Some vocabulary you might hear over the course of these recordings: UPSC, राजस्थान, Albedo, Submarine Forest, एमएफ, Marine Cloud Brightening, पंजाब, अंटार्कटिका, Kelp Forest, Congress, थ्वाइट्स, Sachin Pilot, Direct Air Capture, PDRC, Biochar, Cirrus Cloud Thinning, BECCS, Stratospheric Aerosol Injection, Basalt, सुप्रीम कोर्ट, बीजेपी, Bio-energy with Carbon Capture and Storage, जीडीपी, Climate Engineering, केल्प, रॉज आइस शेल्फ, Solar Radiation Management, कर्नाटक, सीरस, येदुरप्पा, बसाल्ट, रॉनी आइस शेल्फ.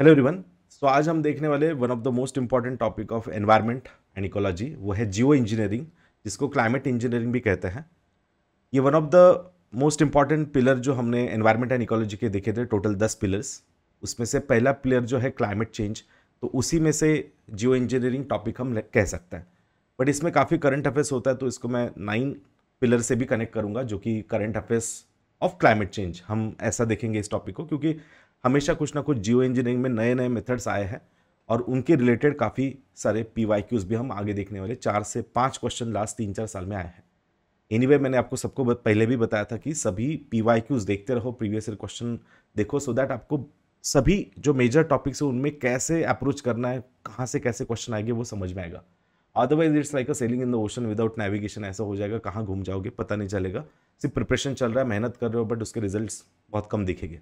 Hello everyone. सो आज हम देखने वाले one of the most important topic of environment and ecology, वो है जियो इंजीनियरिंग, जिसको क्लाइमेट इंजीनियरिंग भी कहते हैं। ये one of the most important pillar जो हमने एनवायरनमेंट एंड इकोलॉजी के देखे थे, टोटल 10 पिलर्स, उसमें से पहला पिलर जो है क्लाइमेट चेंज, तो उसी में से जियो इंजीनियरिंग टॉपिक हम कह सकते हैं। बट इसमें काफ़ी करंट अफेयर्स होता है, तो इसको मैं 9 पिलर से भी कनेक्ट करूँगा, जो कि current affairs of climate change, हम ऐसा देखेंगे इस टॉपिक को, क्योंकि हमेशा कुछ ना कुछ जियो इंजीनियरिंग में नए नए मेथड्स आए हैं और उनके रिलेटेड काफ़ी सारे PYQs भी हम आगे देखने वाले। 4 से 5 क्वेश्चन लास्ट 3-4 साल में आए हैं। एनीवे मैंने आपको सबको पहले भी बताया था कि सभी PYQs देखते रहो, प्रीवियस ईयर क्वेश्चन देखो, सो दैट आपको सभी जो मेजर टॉपिक्स हैं उनमें कैसे अप्रोच करना है, कहाँ से कैसे क्वेश्चन आएंगे वो समझ में आएगा। Otherwise it's like a sailing in the ocean without navigation, ऐसा हो जाएगा, कहाँ घूम जाओगे पता नहीं चलेगा। सिर्फ प्रिपरेशन चल रहा है, मेहनत कर रहे हो, बट उसके रिजल्ट्स बहुत कम दिखेंगे।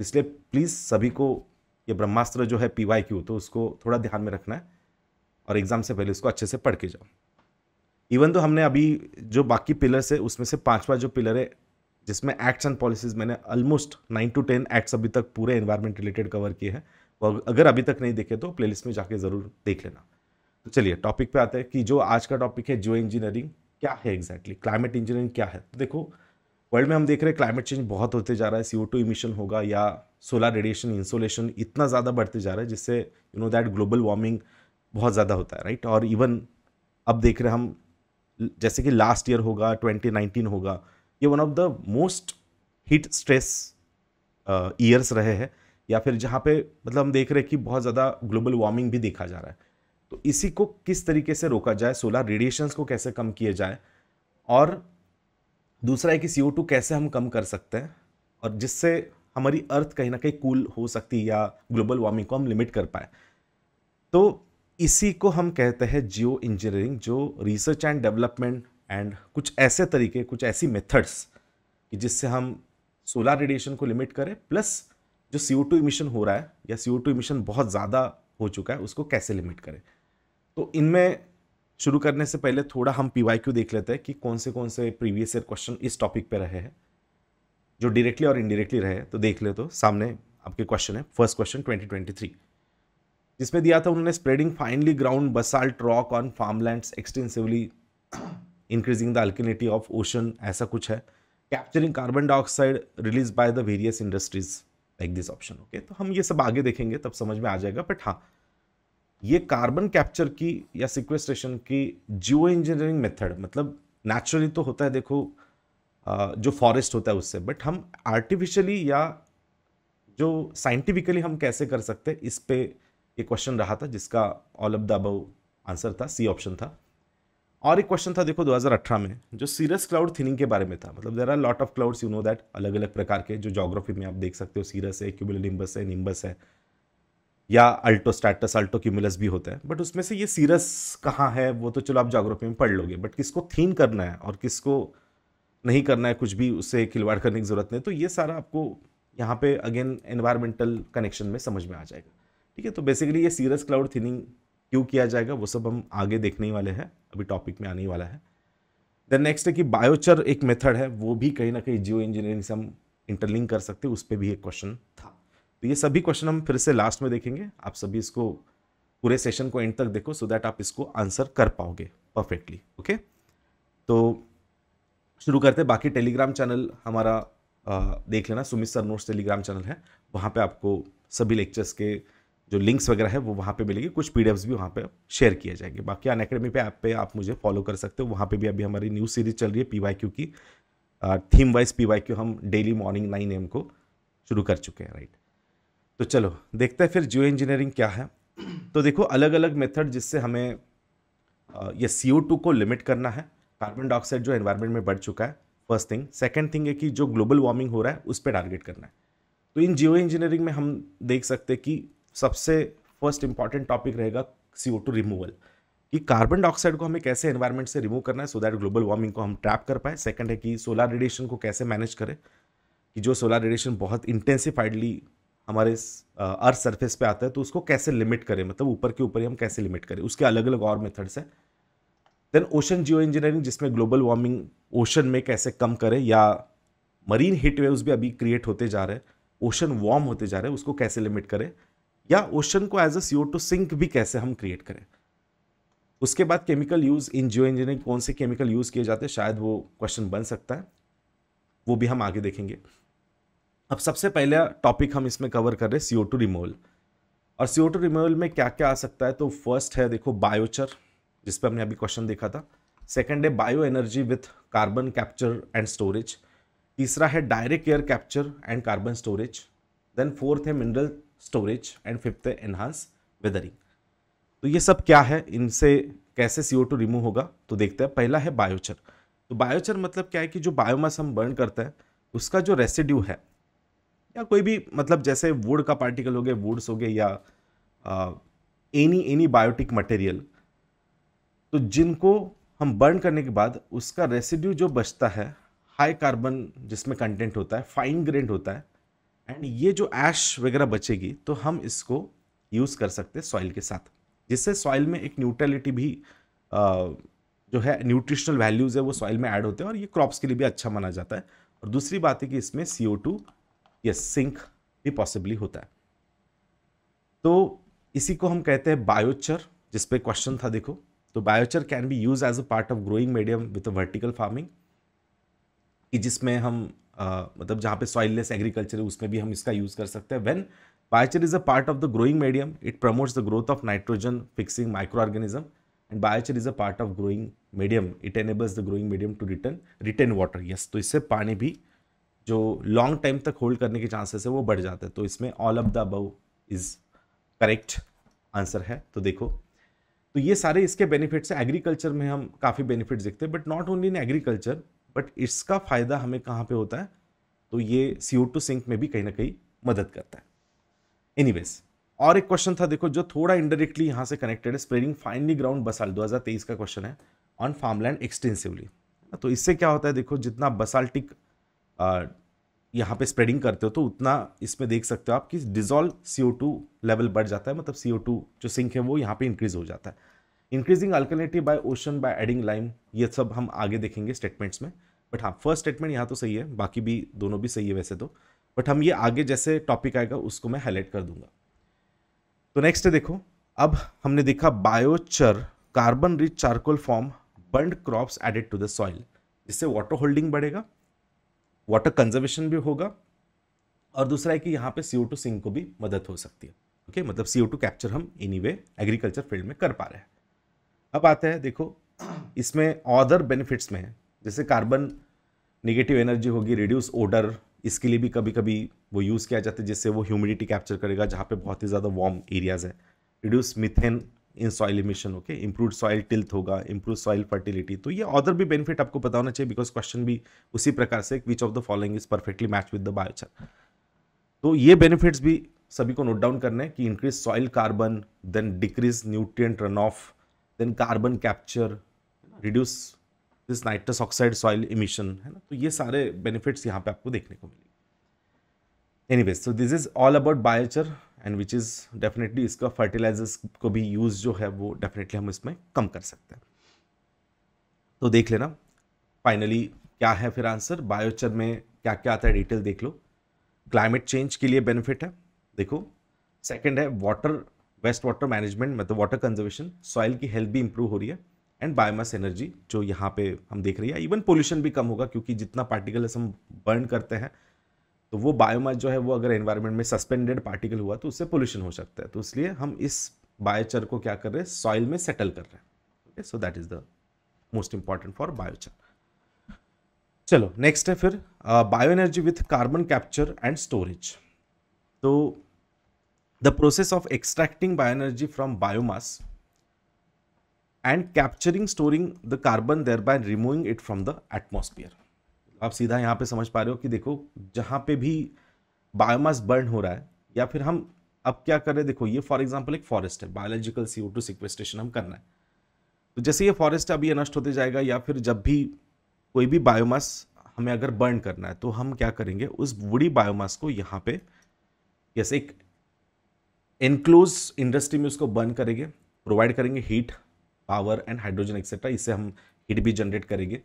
इसलिए प्लीज़ सभी को ये ब्रह्मास्त्र जो है PYQ, तो उसको थोड़ा ध्यान में रखना है और एग्ज़ाम से पहले उसको अच्छे से पढ़ के जाओ। इवन तो हमने अभी जो बाकी पिलर्स है उसमें से 5वां जो पिलर है, जिसमें एक्ट्स एंड पॉलिसीज़, मैंने ऑलमोस्ट 9 से 10 एक्ट्स अभी तक पूरे एनवायरमेंट रिलेटेड कवर किए हैं, और अगर अभी तक नहीं देखे तो प्लेलिस्ट में जाके ज़रूर देख लेना। तो चलिए टॉपिक पर आते हैं कि जो आज का टॉपिक है जियो इंजीनियरिंग क्या है एग्जैक्टली, क्लाइमेट इंजीनियरिंग क्या है। तो देखो, वर्ल्ड में हम देख रहे हैं क्लाइमेट चेंज बहुत होते जा रहा है, CO2 इमिशन होगा या सोलर रेडिएशन, इंसोलेशन इतना ज़्यादा बढ़ते जा रहा है, जिससे you know that global warming बहुत ज़्यादा होता है, राइट। और इवन अब देख रहे हैं हम, जैसे कि लास्ट ईयर होगा 2019 होगा, ये one of the most heat stress years रहे हैं, या फिर जहाँ पे मतलब हम देख रहे हैं कि बहुत ज़्यादा ग्लोबल वार्मिंग भी देखा जा रहा है। तो इसी को किस तरीके से रोका जाए, सोलर रेडिएशंस को कैसे कम किया जाए, और दूसरा है कि CO2 कैसे हम कम कर सकते हैं, और जिससे हमारी अर्थ कहीं ना कहीं कूल हो सकती है या ग्लोबल वार्मिंग को हम लिमिट कर पाए। तो इसी को हम कहते हैं जियो इंजीनियरिंग, जो रिसर्च एंड डेवलपमेंट एंड कुछ ऐसे तरीके, कुछ ऐसी मेथड्स कि जिससे हम सोलर रेडिएशन को लिमिट करें, प्लस जो CO2 इमिशन हो रहा है या CO2 इमिशन बहुत ज़्यादा हो चुका है उसको कैसे लिमिट करें। तो इनमें शुरू करने से पहले थोड़ा हम PYQ देख लेते हैं कि कौन से प्रीवियस ईयर क्वेश्चन इस टॉपिक पे रहे हैं, जो डायरेक्टली और इनडायरेक्टली रहे। तो देख ले, तो सामने आपके क्वेश्चन है। फर्स्ट क्वेश्चन 2023, जिसमें दिया था उन्होंने, spreading finely ground बसाल्ट rock on farmlands extensively, increasing the alkalinity of ocean, ऐसा कुछ है, capturing carbon dioxide release by the various industries like this option. Okay, तो हम ये सब आगे देखेंगे तब समझ में आ जाएगा। बट हाँ, ये कार्बन कैप्चर की या सिक्वेस्ट्रेशन की जियो इंजीनियरिंग मेथड, मतलब नेचुरली तो होता है देखो जो फॉरेस्ट होता है उससे, बट हम आर्टिफिशियली या जो साइंटिफिकली हम कैसे कर सकते हैं, इस पे एक क्वेश्चन रहा था, जिसका all of the above answer था, C ऑप्शन था। और एक क्वेश्चन था देखो 2018 में, जो सीरस क्लाउड थिनिंग के बारे में था। मतलब there are lot of clouds, you know that, अलग अलग प्रकार के, जो जोग्राफी में आप देख सकते हो, सीरस है, क्यूमुलनिम्बस है, निम्बस है, या अल्टोस्टैटस, अल्टो क्यूमुलस भी होता है। बट उसमें से ये सीरस कहाँ है वो तो चलो आप ज्योग्राफी में पढ़ लोगे, बट किसको थीन करना है और किसको नहीं करना है, कुछ भी उससे खिलवाड़ करने की जरूरत नहीं। तो ये सारा आपको यहाँ पे अगेन एनवायरमेंटल कनेक्शन में समझ में आ जाएगा, ठीक है। तो बेसिकली ये सीरस क्लाउड थिनिंग क्यों किया जाएगा वो सब हम आगे देखने वाले हैं, अभी टॉपिक में आने वाला है। देन नेक्स्ट है कि बायोचर एक मेथड है, वो भी कहीं ना कहीं जियो इंजीनियरिंग से हम इंटरलिंक कर सकते हैं, उस पर भी एक क्वेश्चन था। तो ये सभी क्वेश्चन हम फिर से लास्ट में देखेंगे, आप सभी इसको पूरे सेशन को एंड तक देखो, सो दैट आप इसको आंसर कर पाओगे परफेक्टली। ओके, तो शुरू करते। बाकी टेलीग्राम चैनल हमारा देख लेना, Sumit sir notes Telegram channel है, वहाँ पे आपको सभी लेक्चर्स के जो लिंक्स वगैरह है वो वहाँ पे मिलेगी, कुछ PDFs भी वहाँ पे शेयर किए जाएंगे। बाकी अनअकैडमी पे आप मुझे फॉलो कर सकते हो, वहाँ पे भी अभी हमारी न्यू सीरीज चल रही है PYQ की, थीम वाइज PYQ हम डेली मॉर्निंग 9 AM को शुरू कर चुके हैं, राइट। तो चलो देखते हैं फिर जियो इंजीनियरिंग क्या है। तो देखो अलग अलग मेथड जिससे हमें ये CO2 को लिमिट करना है, कार्बन डाइऑक्साइड जो एनवायरनमेंट में बढ़ चुका है, फर्स्ट थिंग। सेकंड थिंग है कि जो ग्लोबल वार्मिंग हो रहा है उस पर टारगेट करना है। तो इन जियो इंजीनियरिंग में हम देख सकते हैं कि सबसे फर्स्ट इंपॉर्टेंट टॉपिक रहेगा CO2 रिमूवल, कि कार्बन डाइऑक्साइड को हमें कैसे एनवायरनमेंट से रिमूव करना है, सो दैट ग्लोबल वार्मिंग को हम ट्रैप कर पाए। सेकेंड है कि सोलर रेडिएशन को कैसे मैनेज करें, कि जो सोलर रेडिएशन बहुत इंटेंसिफाइडली हमारे अर्थ सरफेस पे आता है तो उसको कैसे लिमिट करें, मतलब ऊपर के ऊपर ही हम कैसे लिमिट करें, उसके अलग अलग और मेथड्स हैं। देन ओशन जियो इंजीनियरिंग, जिसमें ग्लोबल वार्मिंग ओशन में कैसे कम करें, या मरीन हीट वेव्स भी अभी क्रिएट होते जा रहे हैं, ओशन वार्म होते जा रहे हैं, उसको कैसे लिमिट करें। या ओशन को एज अ CO2 सिंक भी कैसे हम क्रिएट करें। उसके बाद chemical use in geo engineering, कौन से केमिकल यूज किए जाते हैं, शायद वो क्वेश्चन बन सकता है, वो भी हम आगे देखेंगे। अब सबसे पहला टॉपिक हम इसमें कवर कर रहे हैं CO2 रिमूवल, और CO2 रिमूवल में क्या क्या आ सकता है। तो फर्स्ट है देखो बायोचर, जिस पर हमने अभी क्वेश्चन देखा था। सेकंड है bioenergy with carbon capture and storage. तीसरा है direct air capture and carbon storage. Then fourth है मिनरल स्टोरेज एंड फिफ्थ है एनहांस वेदरिंग। तो ये सब क्या है, इनसे कैसे CO2 रिमूव होगा, तो देखते हैं। पहला है बायोचर। तो बायोचर मतलब क्या है कि जो बायोमास हम बर्न करते हैं उसका जो रेसिड्यू है, या कोई भी मतलब जैसे वुड का पार्टिकल हो गया, वुड्स हो गए, या एनी बायोटिक मटेरियल, तो जिनको हम बर्न करने के बाद उसका रेसिड्यू जो बचता है हाई कार्बन जिसमें कंटेंट होता है, फाइन ग्रेन होता है, एंड ये जो ऐश वगैरह बचेगी तो हम इसको यूज़ कर सकते हैं सॉइल के साथ, जिससे सॉइल में एक न्यूट्रलिटी भी जो है न्यूट्रिशनल वैल्यूज़ है वो सॉइल में ऐड होते हैं, और ये क्रॉप्स के लिए भी अच्छा माना जाता है। और दूसरी बात है कि इसमें CO2 ये सिंक भी पॉसिबली होता है। तो इसी को हम कहते हैं बायोचर, जिस पे क्वेश्चन था देखो। तो biochar can be use as a part of growing medium with vertical farming, कि जिसमें हम मतलब जहाँ पे सॉइललेस एग्रीकल्चर है उसमें भी हम इसका यूज कर सकते हैं। When biochar is a part of the growing medium it promotes the growth of nitrogen fixing micro organism, and biochar is a part of growing medium it enables the growing medium to retain water. Yes, तो इससे पानी भी जो long time तक hold करने के chances है वो बढ़ जाते हैं। तो इसमें all of the above is correct answer है। तो देखो, तो ये सारे इसके बेनिफिट्स हैं। एग्रीकल्चर में हम काफ़ी बेनिफिट्स देखते हैं, but not only in agriculture, but इसका फ़ायदा हमें कहाँ पे होता है, तो ये CO2 सिंक में भी कहीं ना कहीं मदद करता है। एनीवेज, और एक क्वेश्चन था देखो जो थोड़ा इनडायरेक्टली यहाँ से कनेक्टेड है, स्प्रेडिंग फाइनली ग्राउंड बसाल्ट, 2023 का क्वेश्चन है, ऑन फार्मलैंड एक्सटेंसिवली। तो इससे क्या होता है देखो, जितना बसाल्टिक यहाँ पे स्प्रेडिंग करते हो तो उतना इसमें देख सकते हो आप कि डिजॉल्व CO2 लेवल बढ़ जाता है, मतलब CO2 जो सिंक है वो यहाँ पे इंक्रीज हो जाता है। Increasing alkalinity by ocean by adding lime, ये सब हम आगे देखेंगे स्टेटमेंट्स में। बट हाँ, फर्स्ट स्टेटमेंट यहाँ तो सही है, बाकी भी दोनों भी सही है वैसे तो, बट हम ये आगे जैसे टॉपिक आएगा उसको मैं हाईलाइट कर दूंगा। तो नेक्स्ट है देखो, अब हमने देखा biochar carbon rich charcoal form burned crops added to the soil, जिससे वाटर होल्डिंग बढ़ेगा, वाटर कंजर्वेशन भी होगा, और दूसरा है कि यहाँ पे CO2 सिंक को भी मदद हो सकती है। ओके मतलब CO2 कैप्चर हम एनीवे एग्रीकल्चर फील्ड में कर पा रहे हैं। अब आते हैं देखो, इसमें अदर बेनिफिट्स में जैसे कार्बन नेगेटिव एनर्जी होगी, रिड्यूस ओडर, इसके लिए भी कभी कभी वो यूज़ किया जाता है, जिससे वो ह्यूमिडिटी कैप्चर करेगा जहाँ पे बहुत ही ज़्यादा वार्म एरियाज़ है। Reduce methane in soil emission, okay, improve soil tilth होगा, इंप्रूव सॉइल फर्टिलिटी। तो ये अदर भी बेनिफिट आपको पता होना चाहिए, बिकॉज क्वेश्चन भी उसी प्रकार से which of the following is perfectly match with the biochar. तो ये बेनिफिट्स भी सभी को नोट डाउन करना है कि increase soil carbon, then decrease nutrient run off, then carbon capture, reduce this nitrous oxide soil emission, है ना। तो ये सारे बेनिफिट्स यहाँ पे आपको देखने को मिलेंगे। Anyways, so this is all about biochar, and which is definitely इसका फर्टिलाइजर्स को भी यूज़ जो है वो डेफिनेटली हम इसमें कम कर सकते हैं। तो देख लेना फाइनली क्या है फिर आंसर, बायोचर में क्या क्या आता है डिटेल देख लो। क्लाइमेट चेंज के लिए बेनिफिट है देखो। सेकंड है वाटर, वेस्ट वाटर मैनेजमेंट, मतलब वाटर कंजर्वेशन, सॉइल की हेल्थ भी इंप्रूव हो रही है, एंड बायोमास एनर्जी जो यहाँ पे हम देख रहे हैं। इवन पोल्यूशन भी कम होगा, क्योंकि जितना पार्टिकल्स हम बर्न करते हैं तो वो बायोमास जो है वो अगर एनवायरनमेंट में सस्पेंडेड पार्टिकल हुआ तो उससे पोल्यूशन हो सकता है। तो इसलिए हम इस बायोचर को क्या कर रहे हैं, सॉइल में सेटल कर रहे हैं। Okay, so that is the most important for biochar. चलो नेक्स्ट है फिर bio energy with carbon capture and storage. तो the process of extracting bio energy from biomass and capturing storing the carbon thereby removing it from the atmosphere. आप सीधा यहाँ पे समझ पा रहे हो कि देखो जहाँ पे भी बायोमास बर्न हो रहा है, या फिर हम अब क्या कर रहे हैं देखो, ये फॉर एग्जांपल एक फॉरेस्ट है, बायोलॉजिकल CO2 सिक्वेस्ट्रेशन हम करना है। तो जैसे ये फॉरेस्ट अभी ये नष्ट होते जाएगा, या फिर जब भी कोई भी बायोमास हमें अगर बर्न करना है तो हम क्या करेंगे, उस वुडी बायोमास को यहाँ पे जैसे एक एनक्लोज इंडस्ट्री में उसको बर्न करेंगे, प्रोवाइड करेंगे heat, power and hydrogen etcetera. इससे हम हीट भी जनरेट करेंगे।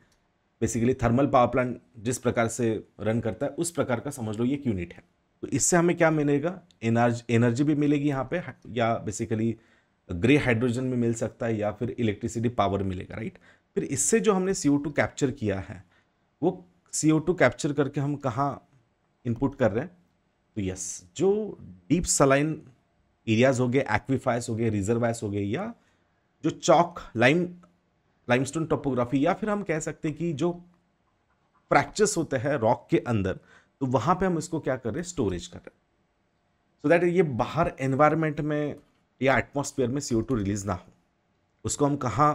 बेसिकली थर्मल पावर प्लांट जिस प्रकार से रन करता है उस प्रकार का समझ लो ये एक यूनिट है। तो इससे हमें क्या मिलेगा, एनर्जी भी मिलेगी यहाँ पे, या बेसिकली ग्रे हाइड्रोजन भी मिल सकता है, या फिर इलेक्ट्रिसिटी पावर मिलेगा, राइट। फिर इससे जो हमने CO2 कैप्चर किया है, वो CO2 कैप्चर करके हम कहाँ इनपुट कर रहे हैं, तो यस जो डीप सलाइन एरियाज हो गए, एक्वीफायर्स हो गए, रिजर्वायर्स हो गए, या जो चॉक लाइमस्टोन टोपोग्राफी, या फिर हम कह सकते हैं कि जो फ्रैक्चर्स होते हैं रॉक के अंदर, तो वहाँ पे हम इसको क्या कर रहे हैं, स्टोरेज कर रहे हैं, सो दैट ये बाहर एनवायरनमेंट में या एटमॉस्फेयर में CO2 रिलीज ना हो। उसको हम कहाँ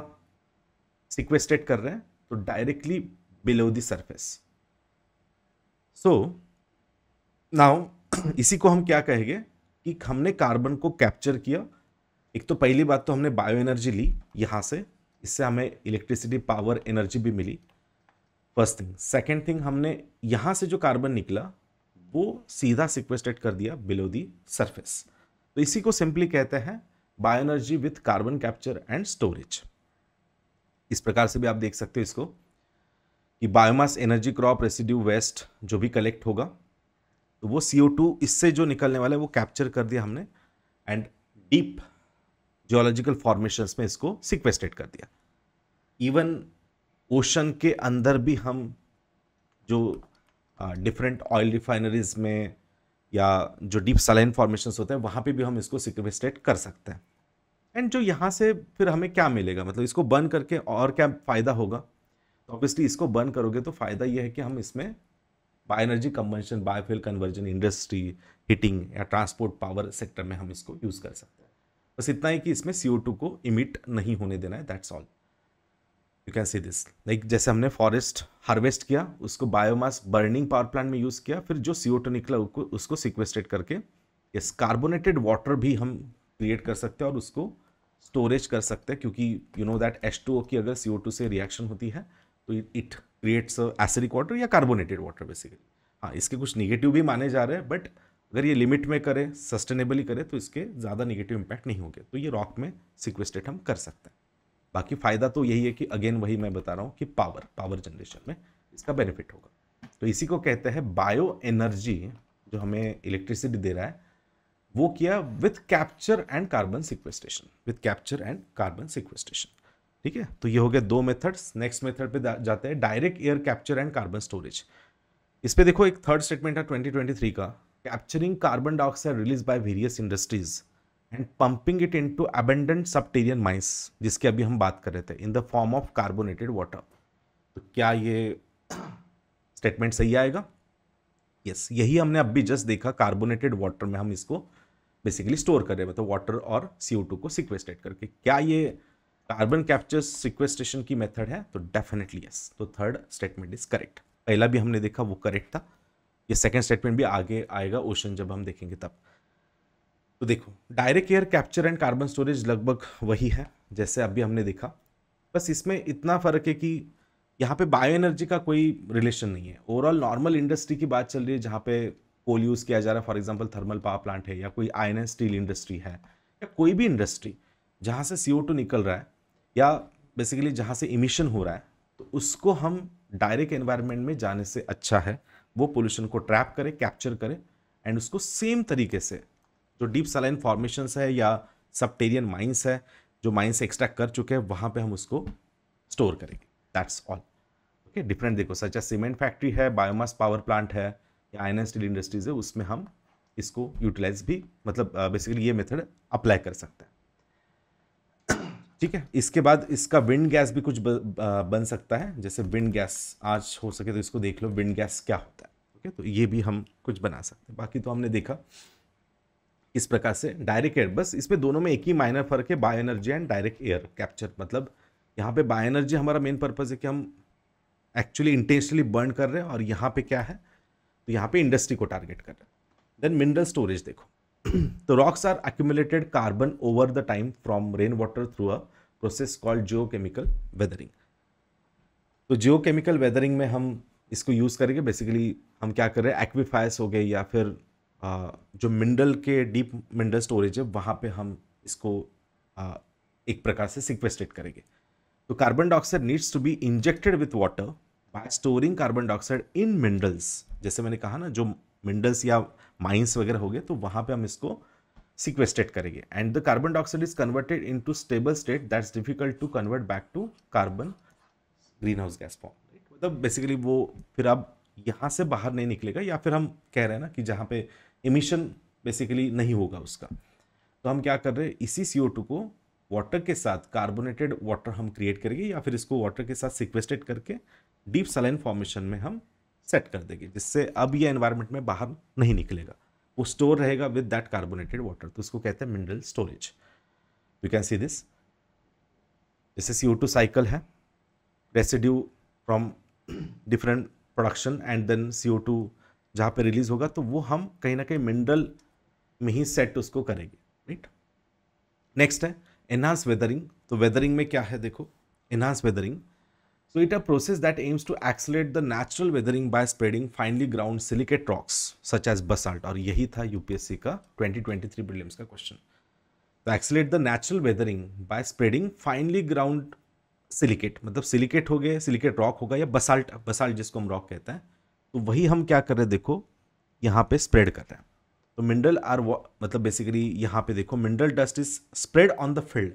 सिक्वेस्ट्रेट कर रहे हैं, तो directly below the surface. So now इसी को हम क्या कहेंगे कि हमने कार्बन को कैप्चर किया। एक तो पहली बात तो हमने बायो एनर्जी ली यहाँ से, इससे हमें इलेक्ट्रिसिटी पावर एनर्जी भी मिली, फर्स्ट थिंग। सेकेंड थिंग, हमने यहाँ से जो कार्बन निकला वो सीधा सिक्वेस्टेड कर दिया बिलो दी सरफेस, तो इसी को सिंपली कहते हैं bio energy with carbon capture and storage. इस प्रकार से भी आप देख सकते हो इसको कि biomass, energy, crop residue, waste जो भी कलेक्ट होगा, तो वो CO2 इससे जो निकलने वाला है वो कैप्चर कर दिया हमने, एंड डीप जियोलॉजिकल फॉर्मेशंस में इसको सिक्वेस्टेड कर दिया। इवन ओशन के अंदर भी हम जो डिफरेंट ऑयल रिफाइनरीज में या जो डीप सलाइन फॉर्मेशंस होते हैं वहाँ पे भी हम इसको सिक्वेस्टेड कर सकते हैं। एंड जो यहाँ से फिर हमें क्या मिलेगा, मतलब इसको बर्न करके और क्या फ़ायदा होगा, तो ऑब्वियसली इसको बर्न करोगे तो फ़ायदा ये है कि हम इसमें bioenergy conversion, biofuel conversion, industry, heating या ट्रांसपोर्ट, पावर सेक्टर में हम इसको यूज़ कर सकते हैं। बस इतना ही कि इसमें CO2 को इमिट नहीं होने देना है, that's all. You can see this, like जैसे हमने फॉरेस्ट हार्वेस्ट किया, उसको बायोमास बर्निंग पावर प्लांट में यूज़ किया, फिर जो CO2 निकला उसको सिक्वेस्ट्रेट करके यस कार्बोनेटेड वाटर भी हम क्रिएट कर सकते हैं और उसको स्टोरेज कर सकते हैं, क्योंकि यू नो दैट H2O की अगर CO2 से रिएक्शन होती है तो इट क्रिएट्स एसिडिक वाटर या कार्बोनेटेड वाटर बेसिकली। हाँ, इसके कुछ निगेटिव भी माने जा रहे हैं, बट अगर ये लिमिट में करें, सस्टेनेबली करें, तो इसके ज़्यादा निगेटिव इम्पैक्ट नहीं होंगे, तो ये रॉक में सिक्वेस्टेट हम कर सकते हैं। बाकी फ़ायदा तो यही है कि अगेन वही मैं बता रहा हूँ कि पावर जनरेशन में इसका बेनिफिट होगा। तो इसी को कहते हैं बायो एनर्जी, जो हमें इलेक्ट्रिसिटी दे रहा है वो किया with capture and carbon sequestration, with capture and carbon sequestration, ठीक है। तो ये हो गया दो मेथड्स। नेक्स्ट मेथड पे जाते हैं, direct air capture and carbon storage. इस पे देखो एक थर्ड स्टेटमेंट है 2023 का, capturing carbon dioxide release by various industries and pumping it into abundant subterranean mines, जिसकी अभी हम बात कर रहे थे, in the form of carbonated water. तो क्या ये स्टेटमेंट सही आएगा? यस, यही हमने अभी जस्ट देखा, कार्बोनेटेड वाटर में हम इसको बेसिकली स्टोर कर रहे हैं, मतलब वाटर और CO2 को सिक्वेस्टेट करके। क्या ये कार्बन कैप्चर सिक्वेस्टेशन की मेथड है? तो डेफिनेटली यस, तो थर्ड स्टेटमेंट इज करेक्ट। पहला भी हमने देखा वो करेक्ट था, ये सेकंड स्टेटमेंट भी आगे आएगा ओशन जब हम देखेंगे तब। तो देखो direct air capture and carbon storage लगभग वही है जैसे अभी हमने देखा, बस इसमें इतना फ़र्क है कि यहाँ पे बायो एनर्जी का कोई रिलेशन नहीं है। ओवरऑल नॉर्मल इंडस्ट्री की बात चल रही है जहाँ पे कोल यूज़ किया जा रहा है, for example thermal power plant है, या कोई आयरन एंड स्टील इंडस्ट्री है, या कोई भी इंडस्ट्री जहाँ से CO2 निकल रहा है या बेसिकली जहाँ से इमिशन हो रहा है, तो उसको हम डायरेक्ट एनवायरनमेंट में जाने से अच्छा है वो पोल्यूशन को ट्रैप करें, कैप्चर करें, एंड उसको सेम तरीके से जो डीप सलाइन फॉर्मेशंस है या सबटेरियन माइंस है, जो माइंस एक्सट्रैक्ट कर चुके हैं, वहाँ पे हम उसको स्टोर करेंगे, दैट्स ऑल। ओके, डिफरेंट देखो, सच एज सीमेंट फैक्ट्री है, बायोमास पावर प्लांट है, या आयरन एंड स्टील इंडस्ट्रीज है, उसमें हम इसको यूटिलाइज भी, मतलब बेसिकली ये मेथड अप्लाई कर सकते हैं, ठीक है। इसके बाद इसका विंड गैस भी कुछ बन सकता है, जैसे विंड गैस, आज हो सके तो इसको देख लो विंड गैस क्या होता है, ओके। तो ये भी हम कुछ बना सकते हैं। बाकी तो हमने देखा इस प्रकार से डायरेक्ट एयर, बस इसमें दोनों में एक ही माइनर फर्क है, bio energy and direct air capture. मतलब यहाँ पे बायो एनर्जी हमारा मेन पर्पज़ है कि हम एक्चुअली इंटेंशनली बर्न कर रहे हैं, और यहाँ पे क्या है, तो यहाँ पे इंडस्ट्री को टारगेट कर रहे हैं। देन मिनरल स्टोरेज देखो, तो rocks are accumulated carbon over the time from rain water through a process called geochemical weathering. तो जियोकेमिकल वेदरिंग में हम इसको यूज़ करेंगे। बेसिकली हम क्या कर रहे हैं, एक्विफायर्स हो गए या फिर जो मिनरल के डीप मिनरल स्टोरेज है वहाँ पे हम इसको एक प्रकार से सिक्वेस्टेट करेंगे। तो carbon dioxide needs to be injected with water by storing carbon dioxide in minerals. जैसे मैंने कहा ना, जो मिनरल्स या माइंस वगैरह हो गए, तो वहाँ पे हम इसको सिक्वेस्टेड करेंगे. And the carbon dioxide is converted in to stable state that's difficult to convert back to carbon green house gas form. मतलब बेसिकली वो फिर आप यहाँ से बाहर नहीं निकलेगा, या फिर हम कह रहे हैं ना कि जहाँ पे इमिशन बेसिकली नहीं होगा उसका. तो हम क्या कर रहे हैं, इसी CO2 को वाटर के साथ कार्बोनेटेड वाटर हम क्रिएट करेंगे, या फिर इसको वाटर के साथ सिक्वेस्टेड करके डीप सलाइन फॉर्मेशन में हम सेट कर देंगे, जिससे अब ये एनवायरनमेंट में बाहर नहीं निकलेगा, वो स्टोर रहेगा विद दैट कार्बोनेटेड वाटर. तो इसको कहते हैं mineral storage. You can see this, जैसे CO2 साइकिल है, residue from different production and then CO2 जहाँ पे रिलीज होगा, तो वो हम कहीं ना कहीं मिनरल में ही सेट उसको करेंगे, राइट. नेक्स्ट है एनहांस वेदरिंग. तो वेदरिंग में क्या है, देखो enhance weathering. So it a process that aims to accelerate the natural weathering by spreading finely ground silicate rocks such as बसाल्ट. और यही था UPSC का 2023 प्रीलिम्स का क्वेश्चन. तो accelerate the natural weathering by spreading finely ground silicate, मतलब silicate हो गए, silicate rock होगा, या बसाल्ट, बसाल्ट जिसको हम रॉक कहते हैं, तो वही हम क्या कर रहे हैं, देखो यहाँ पे स्प्रेड कर रहे हैं. तो मिनरल आर, मतलब बेसिकली यहाँ पे देखो, mineral dust is spread on the field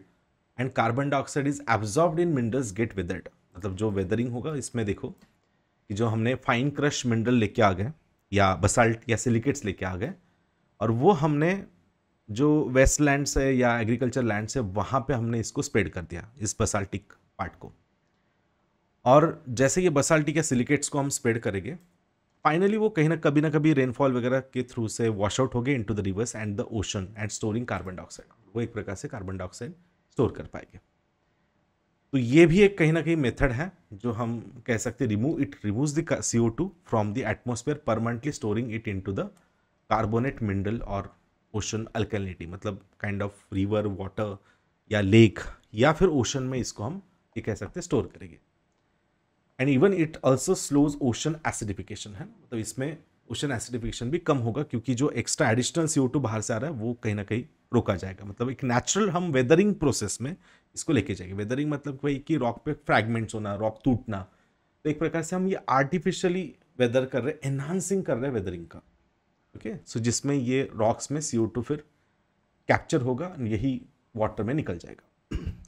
and carbon dioxide is absorbed in minerals get weathered. मतलब जो वेदरिंग होगा इसमें देखो कि जो हमने फाइन क्रश मिनरल लेके आ गए, या बसाल्ट या सिलिकेट्स लेके आ गए, और वो हमने जो वेस्ट लैंड्स है या एग्रीकल्चर लैंड्स है वहाँ पर हमने इसको स्प्रेड कर दिया, इस बसाल्टिक पार्ट को. और जैसे ये बसाल्टिक या सिलिकेट्स को हम स्प्रेड करेंगे, फाइनली वो कहीं ना कभी रेनफॉल वगैरह के थ्रू से वॉश आउट हो गए into the rivers and the ocean and storing carbon dioxide. वो एक प्रकार से कार्बन डाइऑक्साइड स्टोर कर पाएंगे. तो ये भी एक कहीं ना कहीं मेथड है जो हम कह सकते हैं, removes the CO2 from the atmosphere permanently storing it into the carbonate mineral और ओशन अल्कलिनिटी, मतलब काइंड ऑफ रिवर वाटर या लेक या फिर ओशन में इसको हम ये कह सकते हैं स्टोर करेंगे. And even it also slows ocean acidification है, मतलब इसमें ओशन एसिडिफिकेशन भी कम होगा, क्योंकि जो एक्स्ट्रा एडिशनल CO2 बाहर से आ रहा है वो कहीं ना कहीं रोका जाएगा. मतलब एक नेचुरल हम वेदरिंग प्रोसेस में इसको लेके जाएंगे. वेदरिंग मतलब वही कि रॉक पे फ्रैगमेंट्स होना, रॉक टूटना. तो एक प्रकार से हम ये आर्टिफिशियली वेदर कर रहे हैं, एनहांसिंग कर रहे हैं वेदरिंग का. ओके, सो जिसमें ये रॉक्स में CO2 फिर कैप्चर होगा, यही वाटर में निकल जाएगा.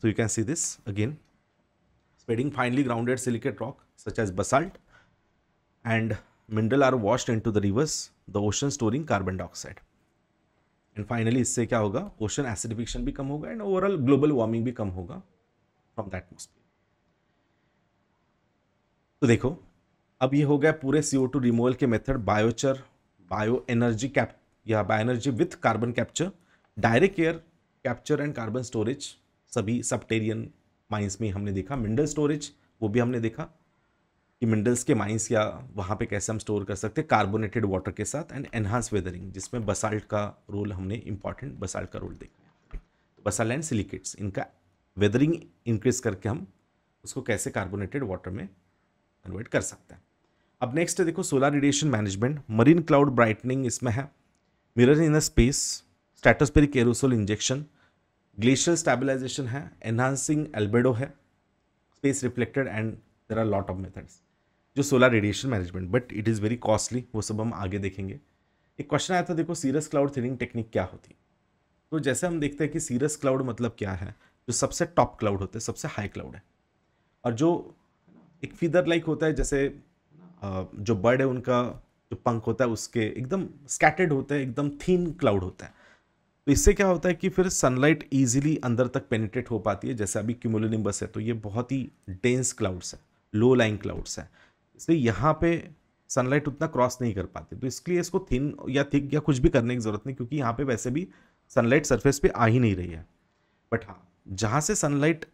So you can see this again, spreading finely grounded silicate rock such as basalt and mineral are washed into the rivers, the ocean storing carbon dioxide. And finally इससे क्या होगा, ocean acidification भी कम होगा and overall global warming भी कम होगा from the atmosphere. तो देखो अब ये हो गया पूरे CO2 removal के method biochar, bioenergy cap या bioenergy with carbon capture, direct air capture and carbon storage. सभी subterranean माइंस में हमने देखा मिनरल स्टोरेज, वो भी हमने देखा कि मिनरल्स के माइंस या वहाँ पे कैसे हम स्टोर कर सकते हैं कार्बोनेटेड वाटर के साथ. एंड एनहांस वेदरिंग जिसमें बसाल्ट का रोल हमने इंपॉर्टेंट बसाल्ट का रोल देखा. तो बसाल्ट एंड सिलिकेट्स इनका वेदरिंग इंक्रीज करके हम उसको कैसे कार्बोनेटेड वाटर में कन्वर्ट कर सकते हैं. अब नेक्स्ट है देखो solar radiation management, marine cloud brightening इसमें है, mirror in space, stratospheric aerosol injection, glacier stabilization है, एनहांसिंग एल्बेडो है, space reflected and there are lot of methods जो solar radiation management, but it is very costly. वो सब हम आगे देखेंगे. एक क्वेश्चन आया था देखो सीरस क्लाउड थिनिंग टेक्निक क्या होती है. तो जैसे हम देखते हैं कि सीरस क्लाउड मतलब क्या है, जो सबसे टॉप क्लाउड होते हैं, सबसे हाई क्लाउड है, और जो एक फीदर लाइक होता है, जैसे जो बर्ड है उनका जो पंख होता है उसके एकदम स्कैटर्ड होता है, एकदम थीन क्लाउड होता है. तो इससे क्या होता है कि फिर सनलाइट इजीली अंदर तक पेनिट्रेट हो पाती है. जैसे अभी क्यूमुलोनिम्बस है तो ये बहुत ही डेंस क्लाउड्स है, लो लाइंग क्लाउड्स है, इसलिए यहाँ पे सनलाइट उतना क्रॉस नहीं कर पाती. तो इसलिए इसको थिन या थिक या कुछ भी करने की ज़रूरत नहीं, क्योंकि यहाँ पे वैसे भी सनलाइट सर्फेस पे आ ही नहीं रही है. बट हाँ, जहाँ से सनलाइट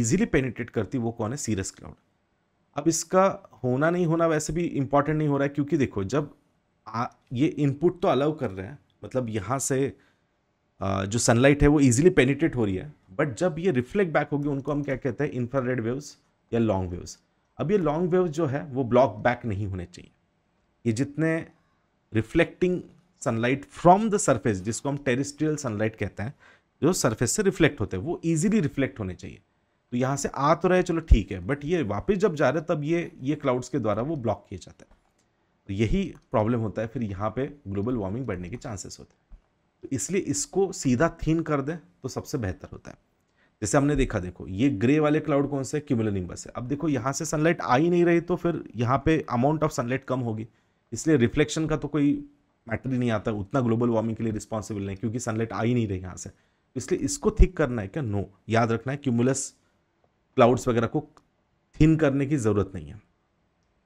ईजिली पेनिट्रेट करती वो कौन है, सीरस क्लाउड. अब इसका होना नहीं होना वैसे भी इम्पॉर्टेंट नहीं हो रहा है, क्योंकि देखो जब ये इनपुट तो अलाउ कर रहे हैं, मतलब यहाँ से जो सनलाइट है वो इजीली पेनिट्रेट हो रही है, बट जब ये रिफ्लेक्ट बैक होगी उनको हम क्या कहते हैं, इंफ्रारेड वेव्स या लॉन्ग वेव्स. अब ये लॉन्ग वेव्स जो है वो ब्लॉक बैक नहीं होने चाहिए. ये जितने reflecting sunlight from the surface, जिसको हम टेरेस्ट्रियल सनलाइट कहते हैं, जो सरफेस से रिफ्लेक्ट होते हैं, वो ईजिली रिफ्लेक्ट होने चाहिए. तो यहाँ से आ तो रहे चलो ठीक है, बट ये वापस जब जा रहे तब ये क्लाउड्स के द्वारा वो ब्लॉक किया जाता है. तो यही प्रॉब्लम होता है, फिर यहाँ पे ग्लोबल वार्मिंग बढ़ने के चांसेस होते हैं। तो इसलिए इसको सीधा थीन कर दें तो सबसे बेहतर होता है। जैसे हमने देखा, देखो ये ग्रे वाले क्लाउड कौन से, क्यूमुलोनिम्बस है। अब देखो यहाँ से सनलाइट आ ही नहीं रही तो फिर यहाँ पे अमाउंट ऑफ सनलाइट कम होगी, इसलिए रिफ्लेक्शन का तो कोई मैटर ही नहीं आता, उतना ग्लोबल वार्मिंग के लिए रिस्पॉन्सिबल नहीं, क्योंकि सनलाइट आ ही नहीं रही यहाँ से। इसलिए इसको थिक करना है क्या? नो, याद रखना है क्यूमुलस क्लाउड्स वगैरह को थिन करने की ज़रूरत नहीं है,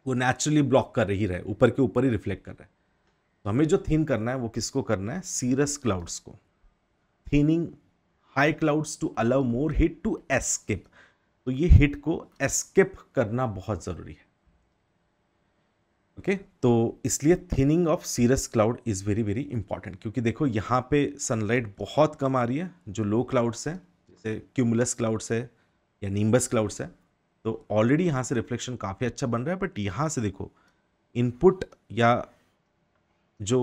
वो नेचुरली ब्लॉक कर रही है, ऊपर के ऊपर ही रिफ्लेक्ट कर रहा है। तो हमें जो थिन करना है वो किसको करना है? सीरस क्लाउड्स को। Thinning high clouds to allow more heat to escape, तो ये हिट को एस्केप करना बहुत ज़रूरी है। ओके तो इसलिए thinning of सीरस cloud is very very important, क्योंकि देखो यहाँ पे सनलाइट बहुत कम आ रही है। जो लो क्लाउड्स हैं जैसे क्यूमुलस क्लाउड्स है या निम्बस क्लाउड्स है, तो ऑलरेडी यहाँ से रिफ्लेक्शन काफ़ी अच्छा बन रहा है, बट यहाँ से देखो इनपुट या जो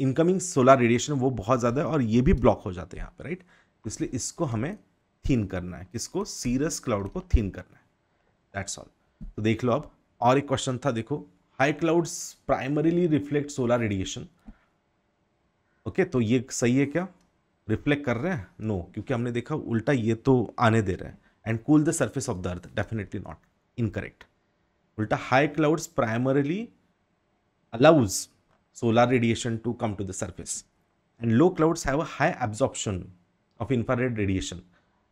इनकमिंग सोलर रेडिएशन वो बहुत ज़्यादा है और ये भी ब्लॉक हो जाते हैं यहाँ पर, राइट। इसलिए इसको हमें थीन करना है। किसको? सीरस क्लाउड को थीन करना है, दैट्स ऑल। तो देख लो अब, और एक क्वेश्चन था देखो, high clouds primarily reflect solar radiation. Okay तो ये सही है क्या? रिफ्लेक्ट कर रहे हैं? नो, क्योंकि हमने देखा उल्टा ये तो आने दे रहे हैं। And cool the surface of the earth, definitely not, incorrect. उल्टा high clouds primarily allows solar radiation to come to the surface and low clouds have a high absorption of infrared radiation.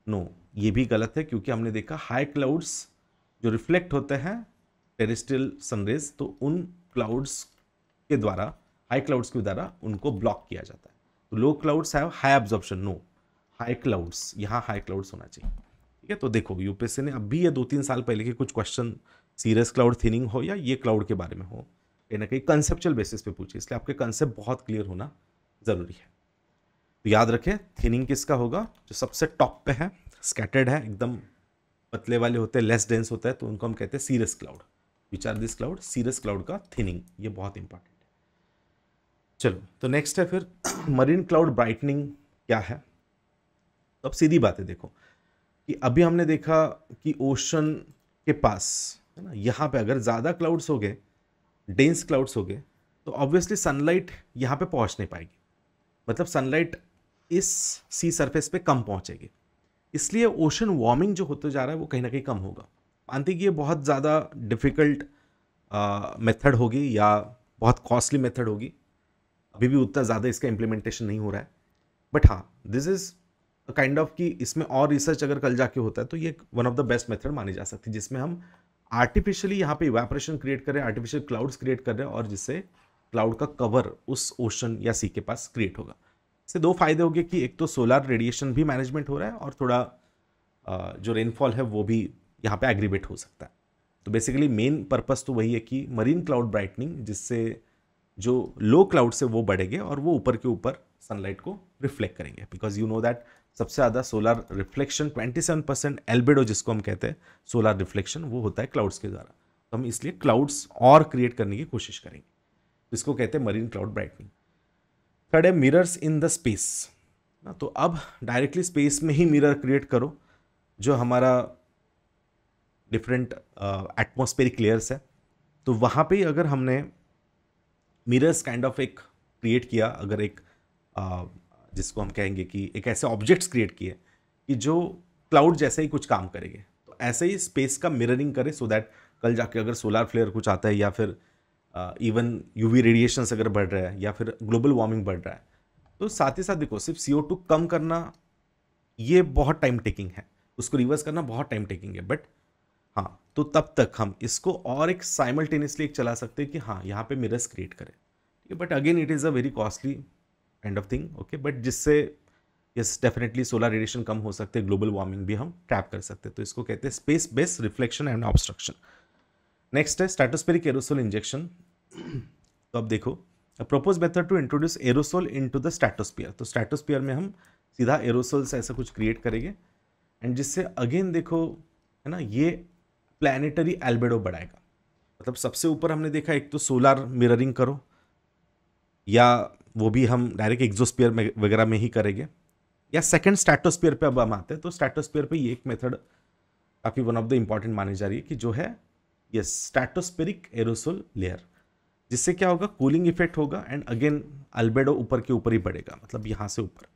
No, ये भी गलत है, क्योंकि हमने देखा high clouds जो reflect होते हैं टेरेस्ट्रियल सनरेज, तो उन क्लाउड्स के द्वारा, हाई क्लाउड्स के द्वारा उनको ब्लॉक किया जाता है। तो low clouds have high absorption, no, high clouds, यहाँ हाई क्लाउड्स होना चाहिए, ठीक है। तो देखो यूपीएससी ने अभी या 2-3 साल पहले के कुछ क्वेश्चन सीरियस क्लाउड थिनिंग हो या ये क्लाउड के बारे में हो, कहीं ना कहीं कंसेप्चुअल बेसिस पे पूछे, इसलिए आपके कंसेप्ट बहुत क्लियर होना ज़रूरी है। तो याद रखें थिनिंग किसका होगा? जो सबसे टॉप पे है, स्कैटर्ड है, एकदम पतले वाले होते हैं, लेस डेंस होता है, तो उनको हम कहते हैं serious cloud. Which are this cloud? Serious cloud का थिनिंग, ये बहुत इंपॉर्टेंट है। चलो तो नेक्स्ट है फिर मरीन क्लाउड ब्राइटनिंग क्या है। तो अब सीधी बात है, देखो कि अभी हमने देखा कि ओशन के पास है ना, यहाँ पे अगर ज़्यादा क्लाउड्स हो गए, डेंस क्लाउड्स हो गए, तो ऑब्वियसली सनलाइट यहाँ पे पहुँच नहीं पाएगी, मतलब सनलाइट इस सी सरफेस पे कम पहुँचेगी। इसलिए ओशन वार्मिंग जो होते जा रहा है वो कहीं ना कहीं कम होगा। मानते कि ये बहुत ज़्यादा डिफ़िकल्ट मेथड होगी या बहुत कॉस्टली मेथड होगी, अभी भी उतना ज़्यादा इसका इम्प्लीमेंटेशन नहीं हो रहा है, बट हाँ दिस इज़ काइंड ऑफ कि इसमें और रिसर्च अगर कल जाके होता है तो ये one of the best method मानी जा सकती है, जिसमें हम आर्टिफिशियली यहाँ पे इवेपोरेशन क्रिएट कर रहे हैं, आर्टिफिशियल क्लाउड्स क्रिएट कर रहे हैं, और जिससे क्लाउड का कवर उस ओशन या सी के पास क्रिएट होगा। इससे 2 फायदे होंगे कि एक तो सोलर रेडिएशन भी मैनेजमेंट हो रहा है और थोड़ा जो रेनफॉल है वो भी यहाँ पर एग्रीवेट हो सकता है। तो बेसिकली मेन पर्पज़ तो वही है कि मरीन क्लाउड ब्राइटनिंग, जिससे जो लो क्लाउड्स है वो बढ़ेंगे और वो ऊपर के ऊपर सनलाइट को रिफ्लेक्ट करेंगे, बिकॉज यू नो दैट सबसे ज़्यादा सोलर रिफ्लेक्शन 27% एल्बेडो जिसको हम कहते हैं सोलर रिफ्लेक्शन, वो होता है क्लाउड्स के द्वारा। तो हम इसलिए क्लाउड्स और क्रिएट करने की कोशिश करेंगे, इसको कहते हैं मरीन क्लाउड ब्राइटनिंग। 3rd है मिरर्स इन द स्पेस ना, तो अब डायरेक्टली स्पेस में ही मिरर क्रिएट करो। जो हमारा डिफरेंट एटमॉस्फेरिक लेयर्स है, तो वहाँ पे अगर हमने मिरर्स काइंड ऑफ एक क्रिएट किया, अगर एक जिसको हम कहेंगे कि एक ऐसे ऑब्जेक्ट्स क्रिएट किए कि जो क्लाउड जैसे ही कुछ काम करेंगे, तो ऐसे ही स्पेस का मिररिंग करें, सो दैट कल जाके अगर सोलर फ्लेयर कुछ आता है या फिर इवन यूवी रेडिएशंस अगर बढ़ रहा है या फिर ग्लोबल वार्मिंग बढ़ रहा है, तो साथ ही साथ देखो सिर्फ CO2 कम करना ये बहुत टाइम टेकिंग है, उसको रिवर्स करना बहुत टाइम टेकिंग है, बट हाँ तो तब तक हम इसको और एक साइमल्टेनियसली एक चला सकते हैं कि हाँ यहाँ पर मिरर्स क्रिएट करें, ठीक है। But again it is a very costly kind of thing, okay, but जिससे यस डेफिनेटली सोलर रेडिएशन कम हो सकते हैं, ग्लोबल वार्मिंग भी हम ट्रैप कर सकते हैं। तो इसको कहते हैं space based reflection and obstruction. Next है स्ट्रेटोस्फेरिक एरोसोल इंजेक्शन। तो अब देखो propose method to introduce aerosol into the stratosphere, तो स्ट्रेटोस्फीयर में हम सीधा एरोसोल्स ऐसा कुछ क्रिएट करेंगे एंड जिससे अगेन देखो है ना ये प्लानिटरी एल्बेडो बढ़ाएगा। मतलब सबसे ऊपर हमने देखा एक तो सोलर मिररिंग करो या वो भी हम डायरेक्ट एक्जोस्फीयर में वगैरह में ही करेंगे, या सेकंड स्ट्रेटोस्फीयर पे अब हम आते हैं। तो स्ट्रेटोस्फीयर पे ये एक मेथड काफ़ी वन ऑफ द इम्पॉर्टेंट मानी जा रही है कि जो है ये स्ट्रेटोस्फेरिक एरोसोल लेयर। जिससे क्या होगा, कूलिंग इफेक्ट होगा एंड अगेन अल्बेडो ऊपर के ऊपर ही बढ़ेगा, मतलब यहाँ से ऊपर।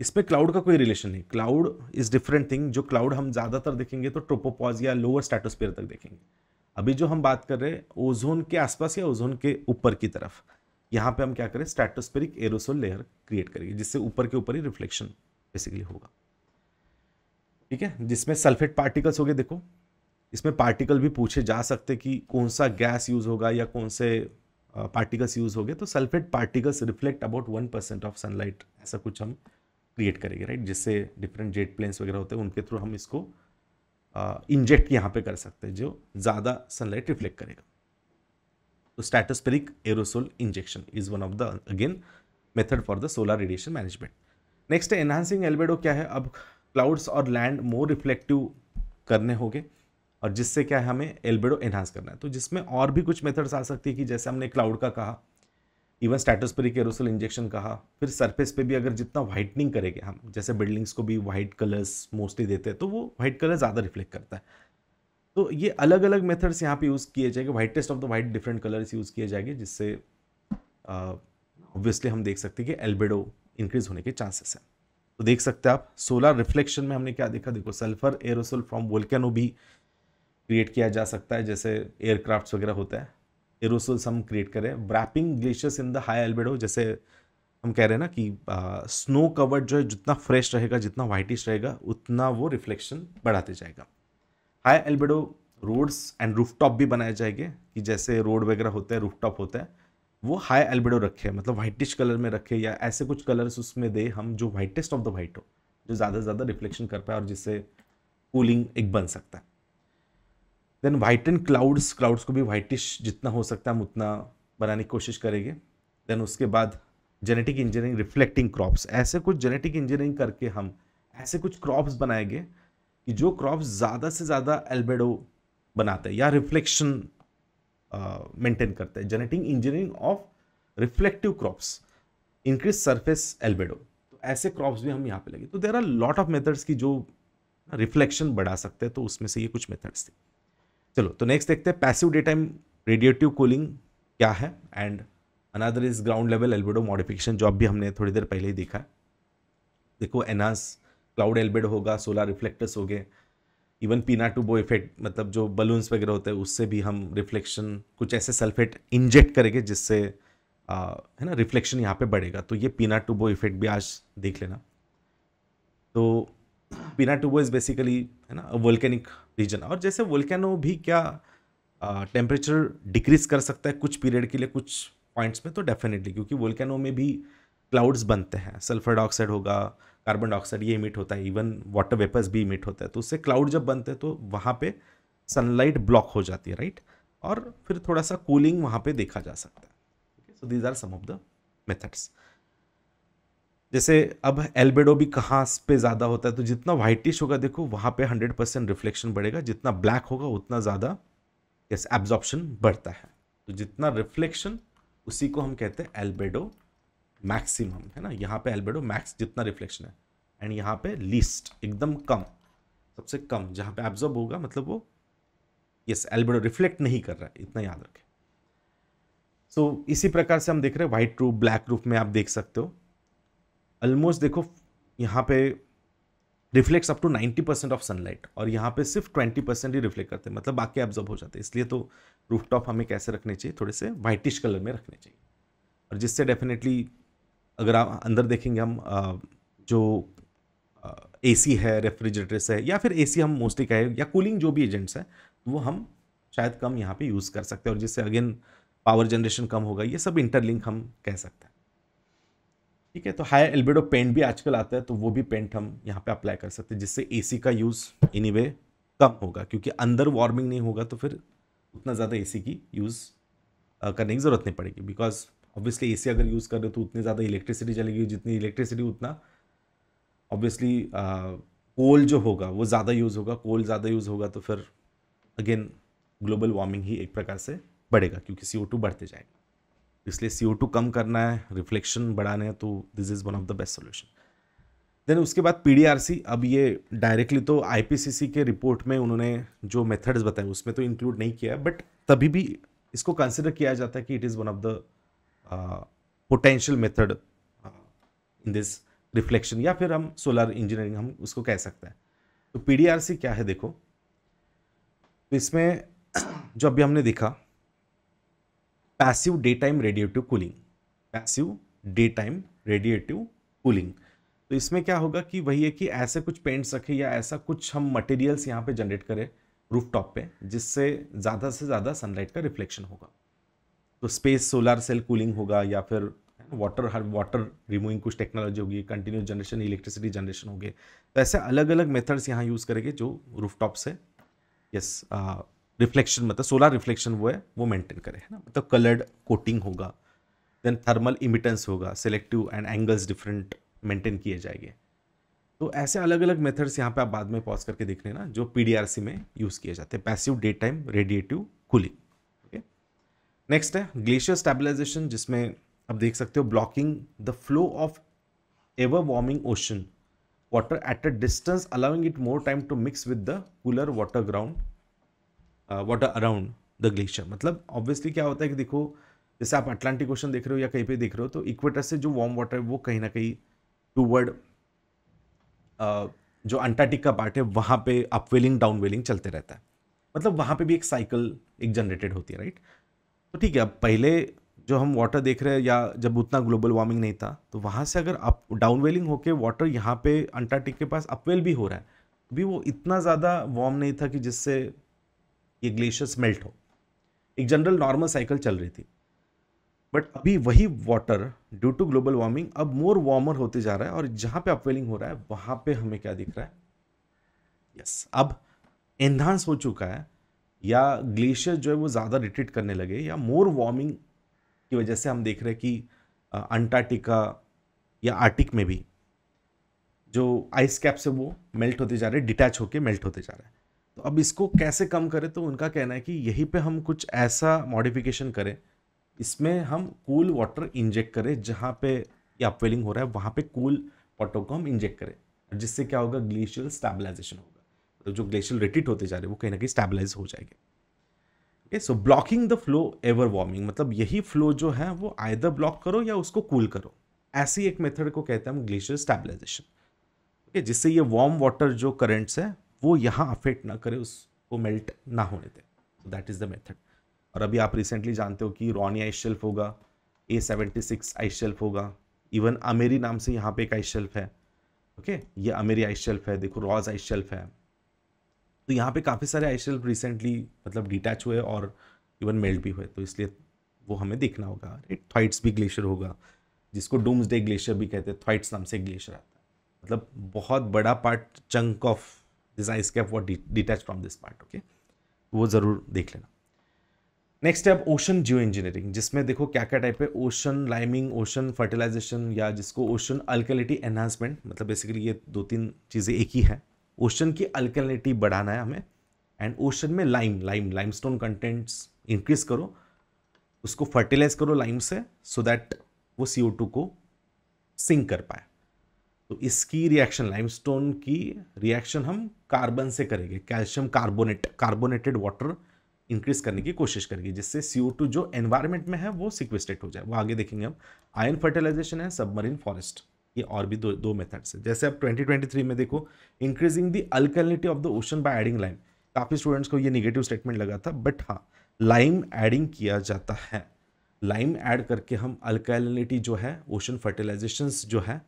इसमें क्लाउड का कोई रिलेशन नहीं, क्लाउड इज डिफरेंट थिंग। जो क्लाउड हम ज़्यादातर देखेंगे तो ट्रोपोपॉज या लोअर स्ट्रेटोस्फीयर तक देखेंगे। अभी जो हम बात कर रहे हैं ओजोन के आसपास या ओजोन के ऊपर की तरफ, यहाँ पे हम क्या करें, स्ट्रेटोस्फेरिक एरोसोल लेयर क्रिएट करेंगे जिससे ऊपर के ऊपर ही रिफ्लेक्शन बेसिकली होगा, ठीक है। जिसमें सल्फेट पार्टिकल्स हो गए, देखो इसमें पार्टिकल भी पूछे जा सकते कि कौन सा गैस यूज़ होगा या कौन से पार्टिकल्स यूज़ हो गए। तो sulphate particles reflect about 1% of sunlight, ऐसा कुछ हम क्रिएट करेंगे, राइट। जिससे डिफरेंट जेट प्लेन्स वगैरह होते हैं उनके थ्रू हम इसको इंजेक्ट यहाँ पे कर सकते हैं जो ज़्यादा सनलाइट रिफ्लेक्ट करेगा। तो stratospheric aerosol injection is one of the again method for the solar radiation management. Next है एनहांसिंग एल्बेडो। क्या है, अब क्लाउड्स और लैंड मोर रिफ्लेक्टिव करने होंगे और जिससे क्या है, हमें एल्बेडो एनहांस करना है। तो जिसमें और भी कुछ मेथड्स आ सकती है कि जैसे हमने क्लाउड का कहा, इवन स्ट्रेटोस्फेरिक एरोसोल इंजेक्शन कहा, फिर सरफेस पे भी अगर जितना वाइटनिंग करेंगे हम, जैसे बिल्डिंग्स को भी वाइट कलर्स मोस्टली देते हैं तो वो वाइट कलर ज़्यादा रिफ्लेक्ट करता है। तो ये अलग अलग मेथड्स यहाँ पे यूज़ किए जाएंगे, whitest of the white different colours use किए जाएंगे, जिससे ऑब्वियसली हम देख सकते हैं कि एल्बेडो इंक्रीज होने के चांसेस हैं। तो देख सकते हैं आप सोलर रिफ्लेक्शन में हमने क्या देखा, देखो सल्फर एरोसोल फ्रॉम वोल्केनो भी क्रिएट किया जा सकता है, जैसे एयरक्राफ्ट्स वगैरह होता है। एरोसोल्स हम क्रिएट करें, wrapping glaciers in the high albedo, जैसे हम कह रहे हैं ना कि स्नो कवर्ड जो है जितना फ्रेश रहेगा, जितना वाइटिश रहेगा, उतना वो रिफ्लेक्शन बढ़ाते जाएगा। High albedo roads and rooftop भी बनाए जाएंगे, कि जैसे रोड वगैरह होता है, रूफटॉप होता है, वो हाई एल्बेडो रखे, मतलब वाइटिश कलर में रखे या ऐसे कुछ कलर्स उसमें दे हम जो वाइटेस्ट ऑफ द वाइट हो, जो ज़्यादा से ज़्यादा रिफ्लेक्शन कर पाए और जिससे कूलिंग एक बन सकता है। देन वाइटन क्लाउड्स, क्लाउड्स को भी वाइटिश जितना हो सकता है हम उतना बनाने की कोशिश करेंगे। देन उसके बाद जेनेटिक इंजीनियरिंग, रिफ्लेक्टिंग क्रॉप्स, ऐसे कुछ जेनेटिक इंजीनियरिंग करके हम ऐसे कुछ क्रॉप्स बनाएंगे कि जो क्रॉप्स ज़्यादा से ज़्यादा एल्बेडो बनाते हैं या रिफ्लेक्शन मेंटेन करते हैं। Genetic engineering of reflective crops increase surface albedo, तो ऐसे क्रॉप्स भी हम यहाँ पे लगे। तो there are lot of methods की जो रिफ्लेक्शन बढ़ा सकते हैं, तो उसमें से ये कुछ मेथड्स थे। चलो तो नेक्स्ट देखते हैं passive day time radiative cooling क्या है, and another is ground level albedo modification, जो अभी हमने थोड़ी देर पहले ही देखा है। देखो एनहांस क्लाउड एल्बेडो होगा, सोलर रिफ्लेक्टर्स हो गए, इवन पीना टू बो इफेक्ट, मतलब जो बलून्स वगैरह होते हैं उससे भी हम रिफ्लेक्शन, कुछ ऐसे सल्फेट इंजेक्ट करेंगे जिससे है ना रिफ्लेक्शन यहाँ पर बढ़ेगा। तो ये पीना टू बो इफेक्ट भी आज देख लेना। तो पीना टू बो इज़ बेसिकली है ना वोल्केनिक रीजन, और जैसे वोल्केनो भी क्या टेम्परेचर डिक्रीज कर सकता है कुछ पीरियड के लिए, कुछ पॉइंट्स में, तो डेफिनेटली, क्योंकि वोल्केनो में भी क्लाउड्स बनते हैं, सल्फर डाइऑक्साइड होगा, कार्बन डाइऑक्साइड, ये इमिट होता है, इवन वाटर वेपर्स भी इमिट होता है। तो उससे क्लाउड जब बनते हैं तो वहाँ पे सनलाइट ब्लॉक हो जाती है, राइट, और फिर थोड़ा सा कूलिंग वहाँ पे देखा जा सकता है। So these are some of the methods. जैसे अब एल्बेडो भी कहाँ पे ज़्यादा होता है, तो जितना वाइटिश होगा देखो वहाँ पे 100% रिफ्लेक्शन बढ़ेगा, जितना ब्लैक होगा उतना ज़्यादा एब्जॉर्प्शन बढ़ता है। तो जितना रिफ्लेक्शन उसी को हम कहते हैं एल्बेडो मैक्सिमम, है ना। यहाँ पे एल्बेडो मैक्स जितना रिफ्लेक्शन है, एंड यहाँ पे लीस्ट एकदम कम, सबसे कम जहाँ पे एब्जॉर्ब होगा, मतलब वो यस एल्बेडो रिफ्लेक्ट नहीं कर रहा है, इतना याद रखें। सो इसी प्रकार से हम देख रहे हैं वाइट रूफ, ब्लैक रूफ में आप देख सकते हो ऑलमोस्ट। देखो यहाँ पे reflects up to 90% of sunlight, और यहाँ पे सिर्फ 20% ही रिफ्लेक्ट करते हैं, मतलब बाकी एब्जॉर्ब हो जाते हैं। इसलिए तो रूफटॉप हमें कैसे रखने चाहिए, थोड़े से वाइटिश कलर में रखने चाहिए, और जिससे डेफिनेटली अगर आप अंदर देखेंगे हम जो एसी है, रेफ्रिजरेटर्स है, या फिर एसी हम मोस्टली कहें, या कूलिंग जो भी एजेंट्स हैं, वो हम शायद कम यहाँ पर यूज़ कर सकते हैं, और जिससे अगेन पावर जनरेशन कम होगा। ये सब इंटरलिंक हम कह सकते हैं, ठीक है। तो हाई एल्बेडो पेंट भी आजकल आता है, तो वो भी पेंट हम यहाँ पे अप्लाई कर सकते हैं, जिससे एसी का यूज़ एनीवे कम होगा, क्योंकि अंदर वार्मिंग नहीं होगा तो फिर उतना ज़्यादा एसी की यूज़ करने की ज़रूरत नहीं पड़ेगी, बिकॉज ऑब्वियसली एसी अगर यूज़ कर रहे हो तो उतनी ज़्यादा इलेक्ट्रिसिटी चलेगी, जितनी इलेक्ट्रिसिटी उतना ऑब्वियसली कोल जो होगा वो ज़्यादा यूज़ होगा, कोल ज़्यादा यूज़ होगा तो फिर अगेन ग्लोबल वार्मिंग ही एक प्रकार से बढ़ेगा, क्योंकि CO2 बढ़ते जाएगा। इसलिए CO2 कम करना है, रिफ्लेक्शन बढ़ाना है, तो this is one of the best solution. Then उसके बाद PDRC, अब ये डायरेक्टली तो IPCC के रिपोर्ट में उन्होंने जो मेथड्स बताए उसमें तो इंक्लूड नहीं किया, बट तभी भी इसको कंसिडर किया जाता है कि it is one of the potential method in this reflection, या फिर हम सोलर इंजीनियरिंग हम उसको कह सकते हैं। तो पीडीआरसी क्या है देखो, तो इसमें जो अभी हमने देखा passive day time radiative cooling, passive day time radiative cooling, तो इसमें क्या होगा कि वही है कि ऐसे कुछ पेंट्स रखें या ऐसा कुछ हम मटेरियल्स यहाँ पे जनरेट करें रूफटॉप पे, जिससे ज़्यादा से ज़्यादा सनलाइट का रिफ्लेक्शन होगा। तो स्पेस सोलर सेल कूलिंग होगा, या फिर वाटर रिमूविंग कुछ टेक्नोलॉजी होगी, कंटिन्यूस जनरेशन, इलेक्ट्रिसिटी जनरेशन होगी। तो ऐसे अलग अलग मेथड्स यहाँ यूज़ करेंगे जो रूफटॉप से यस रिफ्लेक्शन, मतलब सोलर रिफ्लेक्शन वो है वो मेंटेन करे, है ना। मतलब कलर्ड कोटिंग होगा, देन थर्मल इमिटेंस होगा, selective and angles different maintain किए जाएंगे। तो ऐसे अलग अलग मेथड्स यहाँ पे आप बाद में पॉज करके देख लेना जो पीडीआरसी में यूज़ किए जाते हैं, passive day time radiative cooling. Okay, next है ग्लेशियर स्टेबलाइजेशन, जिसमें आप देख सकते हो blocking the flow of ever warming ocean water at a distance, allowing it more time to mix with the cooler water ground water around the glacier. मतलब obviously क्या होता है कि देखो जैसे आप अटलांटिक ओशन देख रहे हो या कहीं पे देख रहे हो, तो इक्वेटर से जो वार्म वाटर है वो कहीं ना कहीं टूवर्ड जो अंटार्कटिक का पार्ट है वहाँ पे अपवेलिंग डाउनवेलिंग चलते रहता है। मतलब वहाँ पे भी एक साइकिल एक जनरेटेड होती है, राइट। तो ठीक है, अब पहले जो हम वाटर देख रहे हैं या जब उतना ग्लोबल वार्मिंग नहीं था, तो वहाँ से अगर अप डाउनवेलिंग होकर वाटर यहाँ पे अंटार्कटिक के पास अपवेल भी हो रहा है, अभी वो इतना ज़्यादा वार्म नहीं था कि जिससे ये ग्लेशियर्स मेल्ट हो, एक जनरल नॉर्मल साइकिल चल रही थी। बट अभी वही water due to global warming अब मोर वार्मर होते जा रहा है, और जहाँ पे अपवेलिंग हो रहा है वहाँ पे हमें क्या दिख रहा है, यस अब एनहांस हो चुका है, या ग्लेशियर जो है वो ज़्यादा रिट्रीट करने लगे, या मोर वार्मिंग की वजह से हम देख रहे हैं कि अंटार्कटिका या आर्टिक में भी जो आइस कैप से वो मेल्ट होते जा रहे हैं, डिटैच होके मेल्ट होते जा रहे हैं। तो अब इसको कैसे कम करें, तो उनका कहना है कि यहीं पे हम कुछ ऐसा मॉडिफिकेशन करें, इसमें हम कूल वाटर इंजेक्ट करें, जहाँ पे ये अपवेलिंग हो रहा है वहाँ पे कूल वाटर को हम इंजेक्ट करें, जिससे क्या होगा ग्लेशियल स्टेबलाइजेशन होगा। तो जो ग्लेशियर रिट्रीट होते जा रहे हैं वो कहीं ना कहीं स्टेबलाइज हो जाएंगे। Okay, so blocking the flow ever warming, मतलब यही फ्लो जो है वो आइदर ब्लॉक करो या उसको कूल करो, ऐसी एक मेथड को कहते हैं हम ग्लेशियर स्टेबलाइजेशन। ओके, जिससे ये वार्म वाटर जो करेंट्स है वो यहाँ अफेक्ट ना करे, उसको मेल्ट ना होने दे, दैट इज़ द मेथड। और अभी आप रिसेंटली जानते हो कि रॉनी आइस शेल्फ होगा, A76 आइस शेल्फ होगा, इवन अमेरी नाम से यहाँ पे एक आइस शेल्फ है। ओके, ये अमेरी आइस शेल्फ है, देखो रॉज आइस शेल्फ है। तो यहाँ पे काफ़ी सारे आइस शेल्फ रिसेंटली मतलब डिटैच हुए और इवन मेल्ट भी हुए, तो इसलिए वो हमें देखना होगा। थ्वाइट्स भी ग्लेशियर होगा, जिसको डूम्सडे ग्लेशियर भी कहते हैं, थ्वाइट्स नाम से ग्लेशियर आता है। मतलब बहुत बड़ा part chunk of this ice cap what detach from this part. Okay, वो ज़रूर देख लेना। नेक्स्ट है ओशन जियो इंजीनियरिंग, जिसमें देखो क्या क्या टाइप है, ओशन लाइमिंग, ओशन फर्टिलाइजेशन, या जिसको ओशन अल्कलिटी एनहांसमेंट, मतलब बेसिकली ये दो तीन चीज़ें एक ही है। ओशन की अल्कलिटी बढ़ाना है हमें, एंड ओशन में लाइमस्टोन कंटेंट्स इंक्रीज करो, उसको फर्टिलाइज करो लाइम से, सो दैट वो CO2 को सिंक कर पाए। तो इसकी रिएक्शन, लाइमस्टोन की रिएक्शन हम कार्बन से करेंगे, calcium carbonate, carbonated water increase करने की कोशिश करेंगे, जिससे CO2 जो एनवायरनमेंट में है वो सिक्वेस्ट्रेट हो जाए। वो आगे देखेंगे हम। आयरन फर्टिलाइजेशन है, सबमरीन फॉरेस्ट, ये और भी दो मेथड्स है। जैसे अब 2023 में देखो increasing the alkalinity of the ocean by adding lime, काफ़ी स्टूडेंट्स को ये निगेटिव स्टेटमेंट लगा था, बट हाँ लाइम एडिंग किया जाता है, लाइम ऐड करके हम अल्कलिनिटी जो है ओशन फर्टिलाइजेशन जो है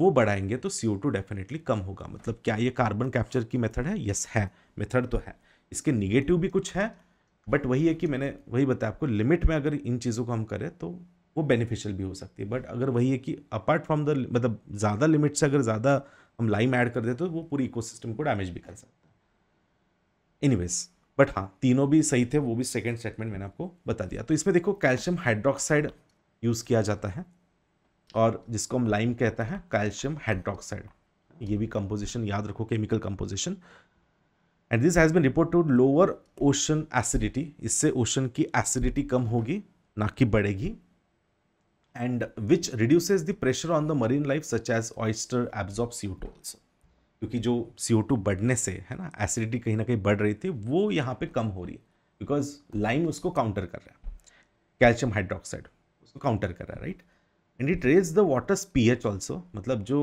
वो बढ़ाएंगे, तो CO2 डेफिनेटली कम होगा। मतलब क्या ये कार्बन कैप्चर की मेथड है, यस है, मेथड तो है, इसके निगेटिव भी कुछ है, बट वही है कि मैंने वही बताया आपको, लिमिट में अगर इन चीज़ों को हम करें तो वो बेनिफिशियल भी हो सकती है। बट अगर वही है कि अपार्ट फ्रॉम द मतलब ज़्यादा लिमिट से अगर ज़्यादा हम लाइम ऐड कर दें तो वो पूरी इकोसिस्टम को डैमेज भी कर सकता है। एनीवेज, बट हाँ तीनों भी सही थे, वो भी सेकेंड स्टेटमेंट मैंने आपको बता दिया। तो इसमें देखो कैल्शियम हाइड्रोक्साइड यूज़ किया जाता है, और जिसको हम लाइम कहते हैं कैल्शियम हाइड्रोक्साइड, ये भी कंपोजिशन याद रखो, chemical composition. And this has been report to lower ocean acidity, इससे ओशन की एसिडिटी कम होगी ना कि बढ़ेगी। And which reduces the pressure on the marine life such as oyster absorb CO2 also, क्योंकि जो CO2 बढ़ने से है ना एसिडिटी कहीं ना कहीं बढ़ रही थी, वो यहाँ पे कम हो रही है बिकॉज लाइम उसको काउंटर कर रहा है। कैल्शियम हाइड्रोक्साइड, उसको काउंटर कर रहा है, right. And it raise the waters pH also, मतलब जो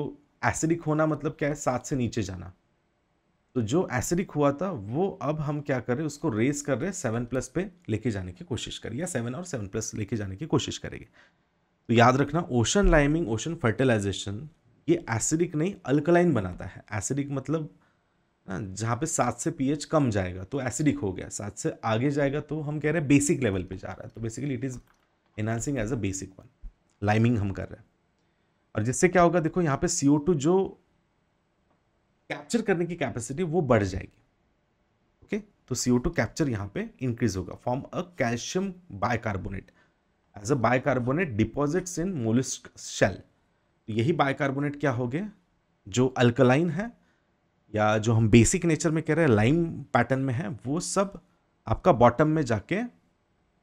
एसिडिक होना मतलब क्या है, 7 से नीचे जाना। तो जो एसिडिक हुआ था वो अब हम क्या कर रहे हैं, उसको रेस कर रहे हैं 7+ पे लेके जाने की कोशिश करें, या 7 और 7+ लेके जाने की कोशिश करेंगे। तो याद रखना ओशन लाइमिंग, ओशन फर्टिलाइजेशन ये एसिडिक नहीं अल्कलाइन बनाता है। एसिडिक मतलब जहाँ पे 7 से पीएच कम जाएगा तो एसिडिक हो गया, 7 से आगे जाएगा तो हम कह रहे हैं बेसिक लेवल पे जा रहा है। तो basically it is enhancing as a basic one, liming हम कर रहे हैं। और जिससे क्या होगा, देखो यहाँ पे CO2 जो कैप्चर करने की कैपेसिटी वो बढ़ जाएगी, ओके। तो CO2 कैप्चर यहाँ पे इंक्रीज होगा, form a calcium bicarbonate as a bicarbonate deposits in mollusc shell. तो यही बायकार्बोनेट क्या हो गए, जो अल्कलाइन है या जो हम बेसिक नेचर में कह रहे हैं लाइम पैटर्न में है, वो सब आपका बॉटम में जाके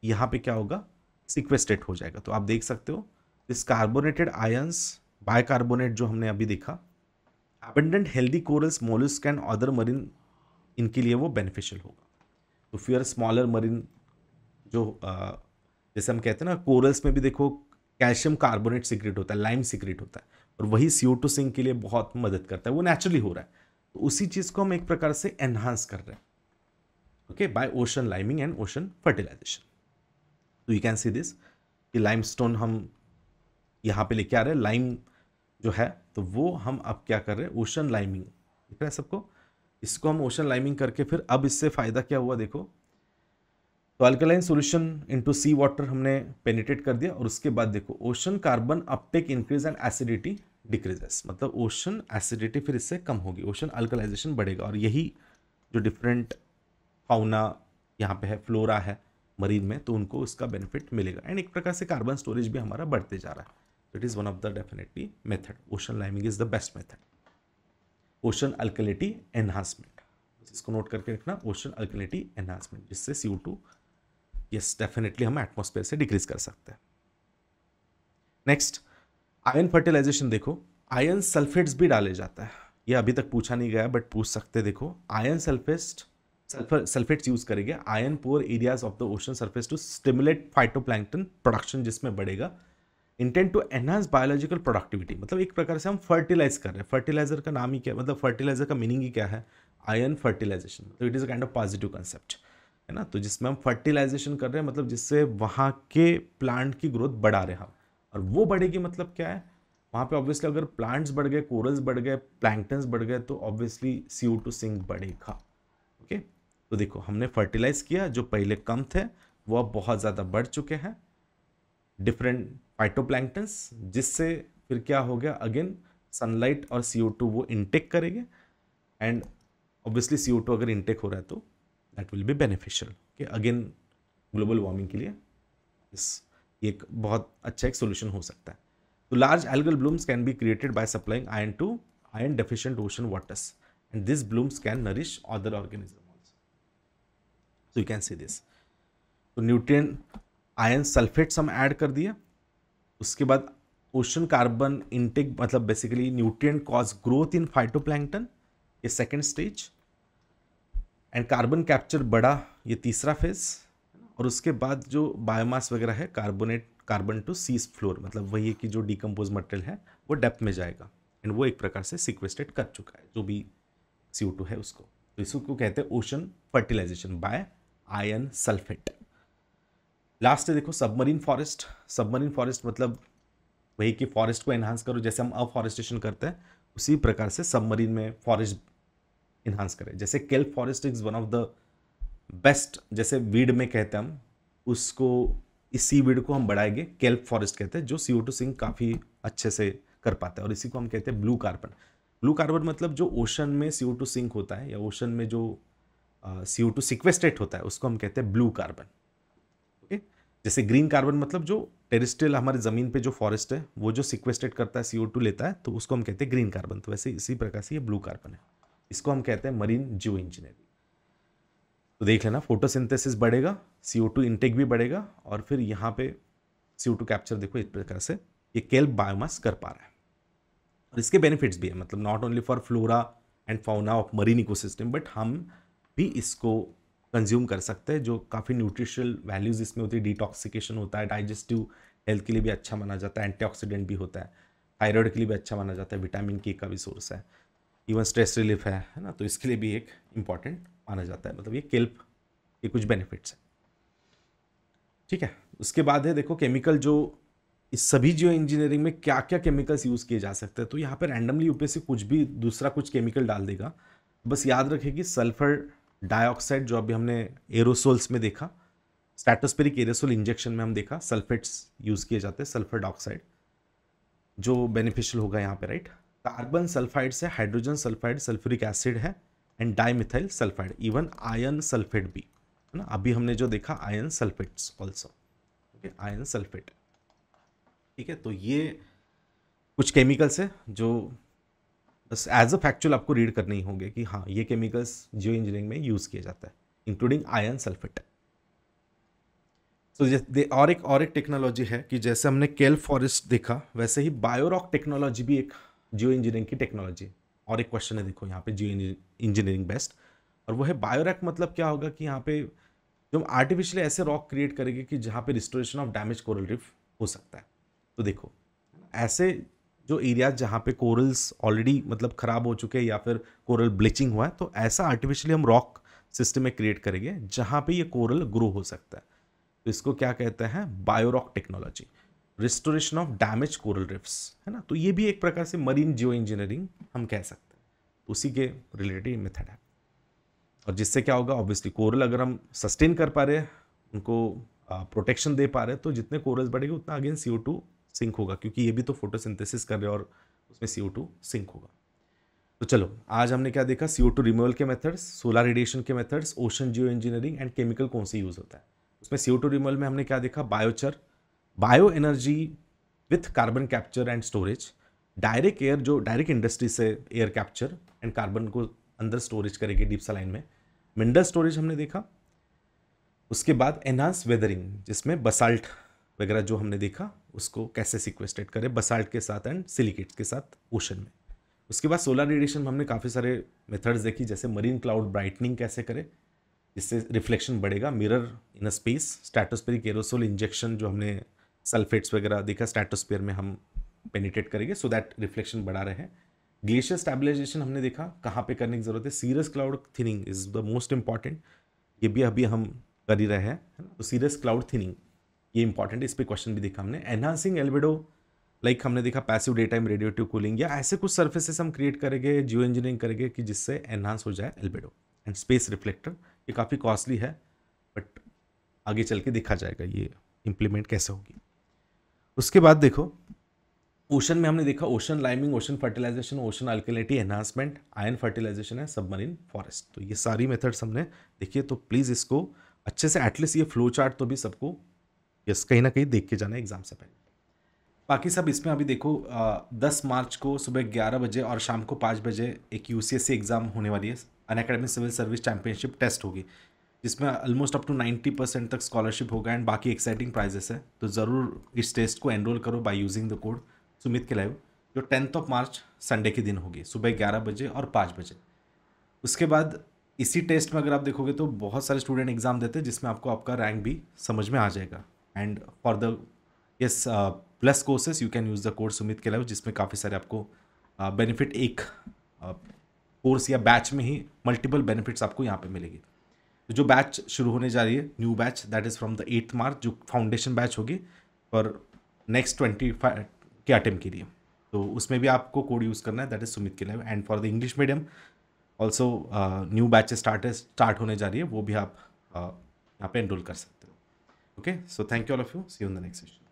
यहाँ पे क्या होगा, सिक्वेस्टेड हो जाएगा। तो आप देख सकते हो दिस कार्बोनेटेड आयंस बायकार्बोनेट जो हमने अभी देखा, abundant healthy corals, mollusc and other marine, इनके लिए वो बेनिफिशियल होगा। तो फिर स्मॉलर मरीन जो जैसे हम कहते हैं ना कोरल्स में भी देखो कैल्शियम कार्बोनेट सीक्रेट होता है, लाइम सीक्रेट होता है, और वही CO2 सिंक के लिए बहुत मदद करता है, वो नेचुरली हो रहा है। तो उसी चीज़ को हम एक प्रकार से एनहांस कर रहे हैं, okay, by ocean liming and ocean fertilisation. तो यू कैन सी दिस कि लाइमस्टोन हम यहाँ पे लेके आ रहे हैं, लाइम जो है तो वो हम अब क्या कर रहे हैं, ओशन लाइमिंग, ठीक है सबको, इसको हम ओशन लाइमिंग करके फिर अब इससे फ़ायदा क्या हुआ देखो। तो alkaline solution into sea water हमने पेनिट्रेट कर दिया, और उसके बाद देखो ocean carbon uptake increase and acidity decreases, मतलब ओशन एसिडिटी फिर इससे कम होगी, ओशन अल्कलाइजेशन बढ़ेगा। और यही जो डिफरेंट फाउना यहाँ पे है, फ्लोरा है मरीन में, तो उनको उसका बेनिफिट मिलेगा। एंड एक प्रकार से कार्बन स्टोरेज भी हमारा बढ़ते जा रहा है। It is one of the definitely method, ocean liming is the best method, ocean alkalinity enhancement, इसको नोट करके रखना, ओशन अल्कलिटी एनहांसमेंट, जिससे CO2 यस डेफिनेटली हम एटमॉस्फेयर से डिक्रीज कर सकते हैं। नेक्स्ट आयरन फर्टिलाइजेशन, देखो आयरन सल्फेट्स भी डाले जाता है, ये अभी तक पूछा नहीं गया बट पूछ सकते। देखो आयरन सल्फेट्स यूज करेंगे iron poor areas of the ocean surface to stimulate phytoplankton production, जिसमें बढ़ेगा। Intent to enhance biological productivity, मतलब एक प्रकार से हम फर्टिलाइज कर रहे हैं। फर्टिलाइजर का नाम ही क्या, मतलब फर्टिलाइजर का मीनिंग ही क्या है, आयरन फर्टिलाइजेशन। तो it is a kind of positive concept, है ना। तो जिसमें हम फर्टिलाइजेशन कर रहे हैं, मतलब जिससे वहाँ के प्लांट की ग्रोथ बढ़ा रहे हम, और वो बढ़ेगी मतलब क्या है, वहाँ पे ऑब्वियसली अगर प्लांट्स बढ़ गए, कोरल्स बढ़ गए, प्लैंक्टन्स बढ़ गए, तो ऑब्वियसली CO2 सिंक बढ़ेगा, ओके। तो देखो हमने फर्टिलाइज किया, जो पहले कम थे वो अब बहुत ज़्यादा बढ़ चुके हैं, डिफरेंट फाइटोप्लैंक्टन्स, जिससे फिर क्या हो गया, अगेन सनलाइट और CO2 वो इंटेक करेंगे। एंड ऑब्वियसली CO2 अगर इंटेक हो रहा है तो that will be beneficial, okay. Again global warming के लिए एक बहुत अच्छा एक सोल्यूशन हो सकता है। तो large algal blooms can be created by supplying iron to iron deficient ocean waters, and this blooms can nourish other organism also, so you can see this. तो न्यूट्रिएंट आयरन सल्फेट्स हम add कर दिए, उसके बाद ocean carbon intake, मतलब basically nutrient cause growth in phytoplankton, ये second stage, and carbon capture बढ़ा, ये तीसरा फेज। और उसके बाद जो बायोमास वगैरह है, carbonate, carbon to sea's floor, मतलब वही है कि जो डिकम्पोज मटेरियल है वो डेप्थ में जाएगा, एंड वो एक प्रकार से सिक्वेस्टेड कर चुका है जो भी CO2 है उसको। तो इसको कहते हैं ocean fertilisation by iron sulphate. Last देखो सबमरीन फॉरेस्ट, सबमरीन फॉरेस्ट मतलब वही कि फॉरेस्ट को एनहांस करो, जैसे हम अफॉरेस्टेशन करते हैं उसी प्रकार से सबमरीन में फॉरेस्ट इन्हांस करें। जैसे केल्प forest is one of the best, जैसे वीड में कहते हैं हम उसको, इसी वीड को हम बढ़ाएंगे, केल्प फॉरेस्ट कहते हैं, जो CO2 सिंक काफ़ी अच्छे से कर पाता है। और इसी को हम कहते हैं ब्लू कार्बन। ब्लू कार्बन मतलब जो ओशन में CO2 सिंक होता है या ओशन में जो CO2 सिक्वेस्टेट होता है उसको हम कहते हैं ब्लू कार्बन, ओके। जैसे ग्रीन कार्बन मतलब जो टेरेस्ट्रियल हमारे ज़मीन पर जो फॉरेस्ट है वो जो सिक्वेस्टेट करता है, CO2 लेता है, तो उसको हम कहते हैं ग्रीन कार्बन। तो वैसे इसी प्रकार से ये ब्लू कार्बन है, इसको हम कहते हैं मरीन जियो इंजीनियरिंग। तो देख लेना फोटोसिंथेसिस बढ़ेगा, CO2 इंटेक भी बढ़ेगा, और फिर यहाँ पे CO2 कैप्चर देखो एक प्रकार से ये केल्प बायोमास कर पा रहा है। और इसके बेनिफिट्स भी है, मतलब not only for flora and fauna of marine ecosystem, but हम भी इसको कंज्यूम कर सकते हैं, जो काफ़ी न्यूट्रिशनल वैल्यूज़ इसमें होती है। डिटॉक्सिकेशन होता है, डाइजेस्टिव हेल्थ के लिए भी अच्छा माना जाता है, एंटीऑक्सीडेंट भी होता है, थायराइड के लिए भी अच्छा माना जाता है, विटामिन के का भी सोर्स है, इवन स्ट्रेस रिलीफ है ना, तो इसके लिए भी एक इम्पॉर्टेंट माना जाता है। मतलब ये केल्प के कुछ बेनिफिट्स हैं, ठीक है। उसके बाद है देखो केमिकल, जो इस सभी जियो इंजीनियरिंग में क्या क्या केमिकल्स यूज़ किए जा सकते हैं। तो यहाँ पे रैंडमली यूपीएससी कुछ भी दूसरा कुछ केमिकल डाल देगा, बस याद रखें कि सल्फर डाइऑक्साइड जो अभी हमने एरोसोल्स में देखा, स्ट्रैटोस्फेरिक एरोसोल इंजेक्शन में हम देखा सल्फेट्स यूज़ किए जाते हैं, सल्फर डाइऑक्साइड जो बेनिफिशियल होगा यहाँ पे, राइट। कार्बन सल्फाइड्स है, हाइड्रोजन सल्फाइड, सल्फ्यूरिक एसिड है and dimethyl sulphide, even ion sulphate भी है ना, अभी हमने जो देखा ion sulphates also, okay ion sulphate, ठीक है। तो ये कुछ केमिकल्स है जो बस एज अ फैक्चुअल आपको रीड करने ही होंगे कि हाँ ये केमिकल्स जियो इंजीनियरिंग में यूज़ किया जाता है, इंक्लूडिंग आयन सल्फेट। तो और एक टेक्नोलॉजी है कि जैसे हमने केल्प फॉरेस्ट देखा, वैसे ही बायोरॉक टेक्नोलॉजी भी एक जियो इंजीनियरिंग की टेक्नोलॉजी। और एक क्वेश्चन है देखो यहाँ पे जियो इंजीनियरिंग बेस्ट, और वो है बायोरॉक। मतलब क्या होगा कि यहाँ पे जो हम आर्टिफिशियली ऐसे रॉक क्रिएट करेंगे कि जहाँ पे restoration of damage coral reef हो सकता है। तो देखो ऐसे जो एरियाज जहाँ पे कोरल्स ऑलरेडी मतलब ख़राब हो चुके हैं या फिर कोरल ब्लीचिंग हुआ है, तो ऐसा आर्टिफिशियली हम रॉक सिस्टम में क्रिएट करेंगे जहाँ पे ये कोरल ग्रो हो सकता है। तो इसको क्या कहते हैं, biorock technology, restoration of damage coral reefs, है ना। तो ये भी एक प्रकार से मरीन जियो इंजीनियरिंग हम कह सकते हैं, उसी के रिलेटेड मेथड है। और जिससे क्या होगा, ऑब्वियसली कोरल अगर हम सस्टेन कर पा रहे, उनको प्रोटेक्शन दे पा रहे, तो जितने कोरल्स बढ़ेंगे उतना अगेन CO2 सिंक होगा, क्योंकि ये भी तो फोटोसिंथेसिस कर रहे हैं और उसमें CO2 सिंक होगा। तो चलो आज हमने क्या देखा, CO2 रिमूवल के मेथड्स, सोलर रेडिएशन के methods, ocean geo engineering and chemical कौन से यूज़ होता है। उसमें CO2 रिमूवल में हमने क्या देखा, biochar, bioenergy with carbon capture and storage, direct air जो डायरेक्ट इंडस्ट्री से एयर कैप्चर एंड कार्बन को अंदर स्टोरेज करेगी डीप सलाइन में, मिनरल स्टोरेज हमने देखा। उसके बाद एनहांस वेदरिंग, जिसमें बसाल्ट वगैरह जो हमने देखा उसको कैसे सिक्वेस्ट्रेट करें बसाल्ट के साथ एंड सिलिकेट्स के साथ ओशन में। उसके बाद सोलर रेडिएशन में हमने काफ़ी सारे मेथड्स देखी, जैसे मरीन क्लाउड ब्राइटनिंग कैसे करें जिससे रिफ्लेक्शन बढ़ेगा, mirror in space, stratospheric aerosol injection जो हमने सल्फेट्स वगैरह देखा स्ट्रैटोस्फीयर में हम पेनिट्रेट करेंगे सो दैट रिफ्लेक्शन बढ़ा रहे हैं। ग्लेशियर स्टैबिलाइजेशन हमने देखा कहाँ पे करने की ज़रूरत है, सीरस cloud thinning is the most important, ये भी अभी हम कर ही रहे हैं। तो सीरस क्लाउड थिनिंग ये इंपॉर्टेंट है, इस पर क्वेश्चन भी देखा हमने। एनहांसिंग एल्बेडो, लाइक हमने देखा passive day time radiative cooling, या ऐसे कुछ सर्फेसेस हम क्रिएट करेंगे, जियो इंजीनियरिंग करेंगे कि जिससे एनहांस हो जाए एल्बेडो। एंड स्पेस रिफ्लेक्टर, ये काफ़ी कॉस्टली है बट आगे चल के देखा जाएगा ये इम्प्लीमेंट कैसे होगी। उसके बाद देखो ओशन में हमने देखा ocean liming, ocean fertilisation, ocean alkalinity enhancement, ion fertilisation है, सबमरीन फॉरेस्ट। तो ये सारी मेथड्स हमने देखिए, तो प्लीज़ इसको अच्छे से एटलीस्ट ये फ्लो चार्ट तो भी सबको यस कहीं ना कहीं देख के जाना एग्जाम से पहले। बाकी सब इसमें अभी देखो 10 मार्च को सुबह 11 बजे और शाम को 5 बजे एक UCSC एग्ज़ाम होने वाली है, Unacademy civil service championship test होगी, जिसमें ऑलमोस्ट अप टू 90% तक स्कॉलरशिप होगा एंड बाकी एक्साइटिंग प्राइजेस है। तो ज़रूर इस टेस्ट को एनरोल करो by using the code Sumit के लाइव, जो 10 मार्च संडे के दिन होगी सुबह 11 बजे और 5 बजे। उसके बाद इसी टेस्ट में अगर आप देखोगे तो बहुत सारे स्टूडेंट एग्ज़ाम देते हैं, जिसमें आपको आपका रैंक भी समझ में आ जाएगा। And for the yes plus courses you can use the code Sumit के लाइव, जिसमें काफ़ी सारे आपको बेनिफिट एक कोर्स या बैच में ही मल्टीपल बेनिफिट्स आपको यहाँ पे मिलेगी। तो जो बैच शुरू होने जा रही है new batch, that is from the 8 March, जो फाउंडेशन बैच होगी फॉर नेक्स्ट 25 के अटेम्प्ट के लिए, तो उसमें भी आपको कोड यूज़ करना है, दैट इज़ सुमित के live. And for the English medium also new batch start होने जा रही है, वो भी आप यहाँ पर एनरोल कर सकते हो। Okay, so thank you all of you. See you in the next session.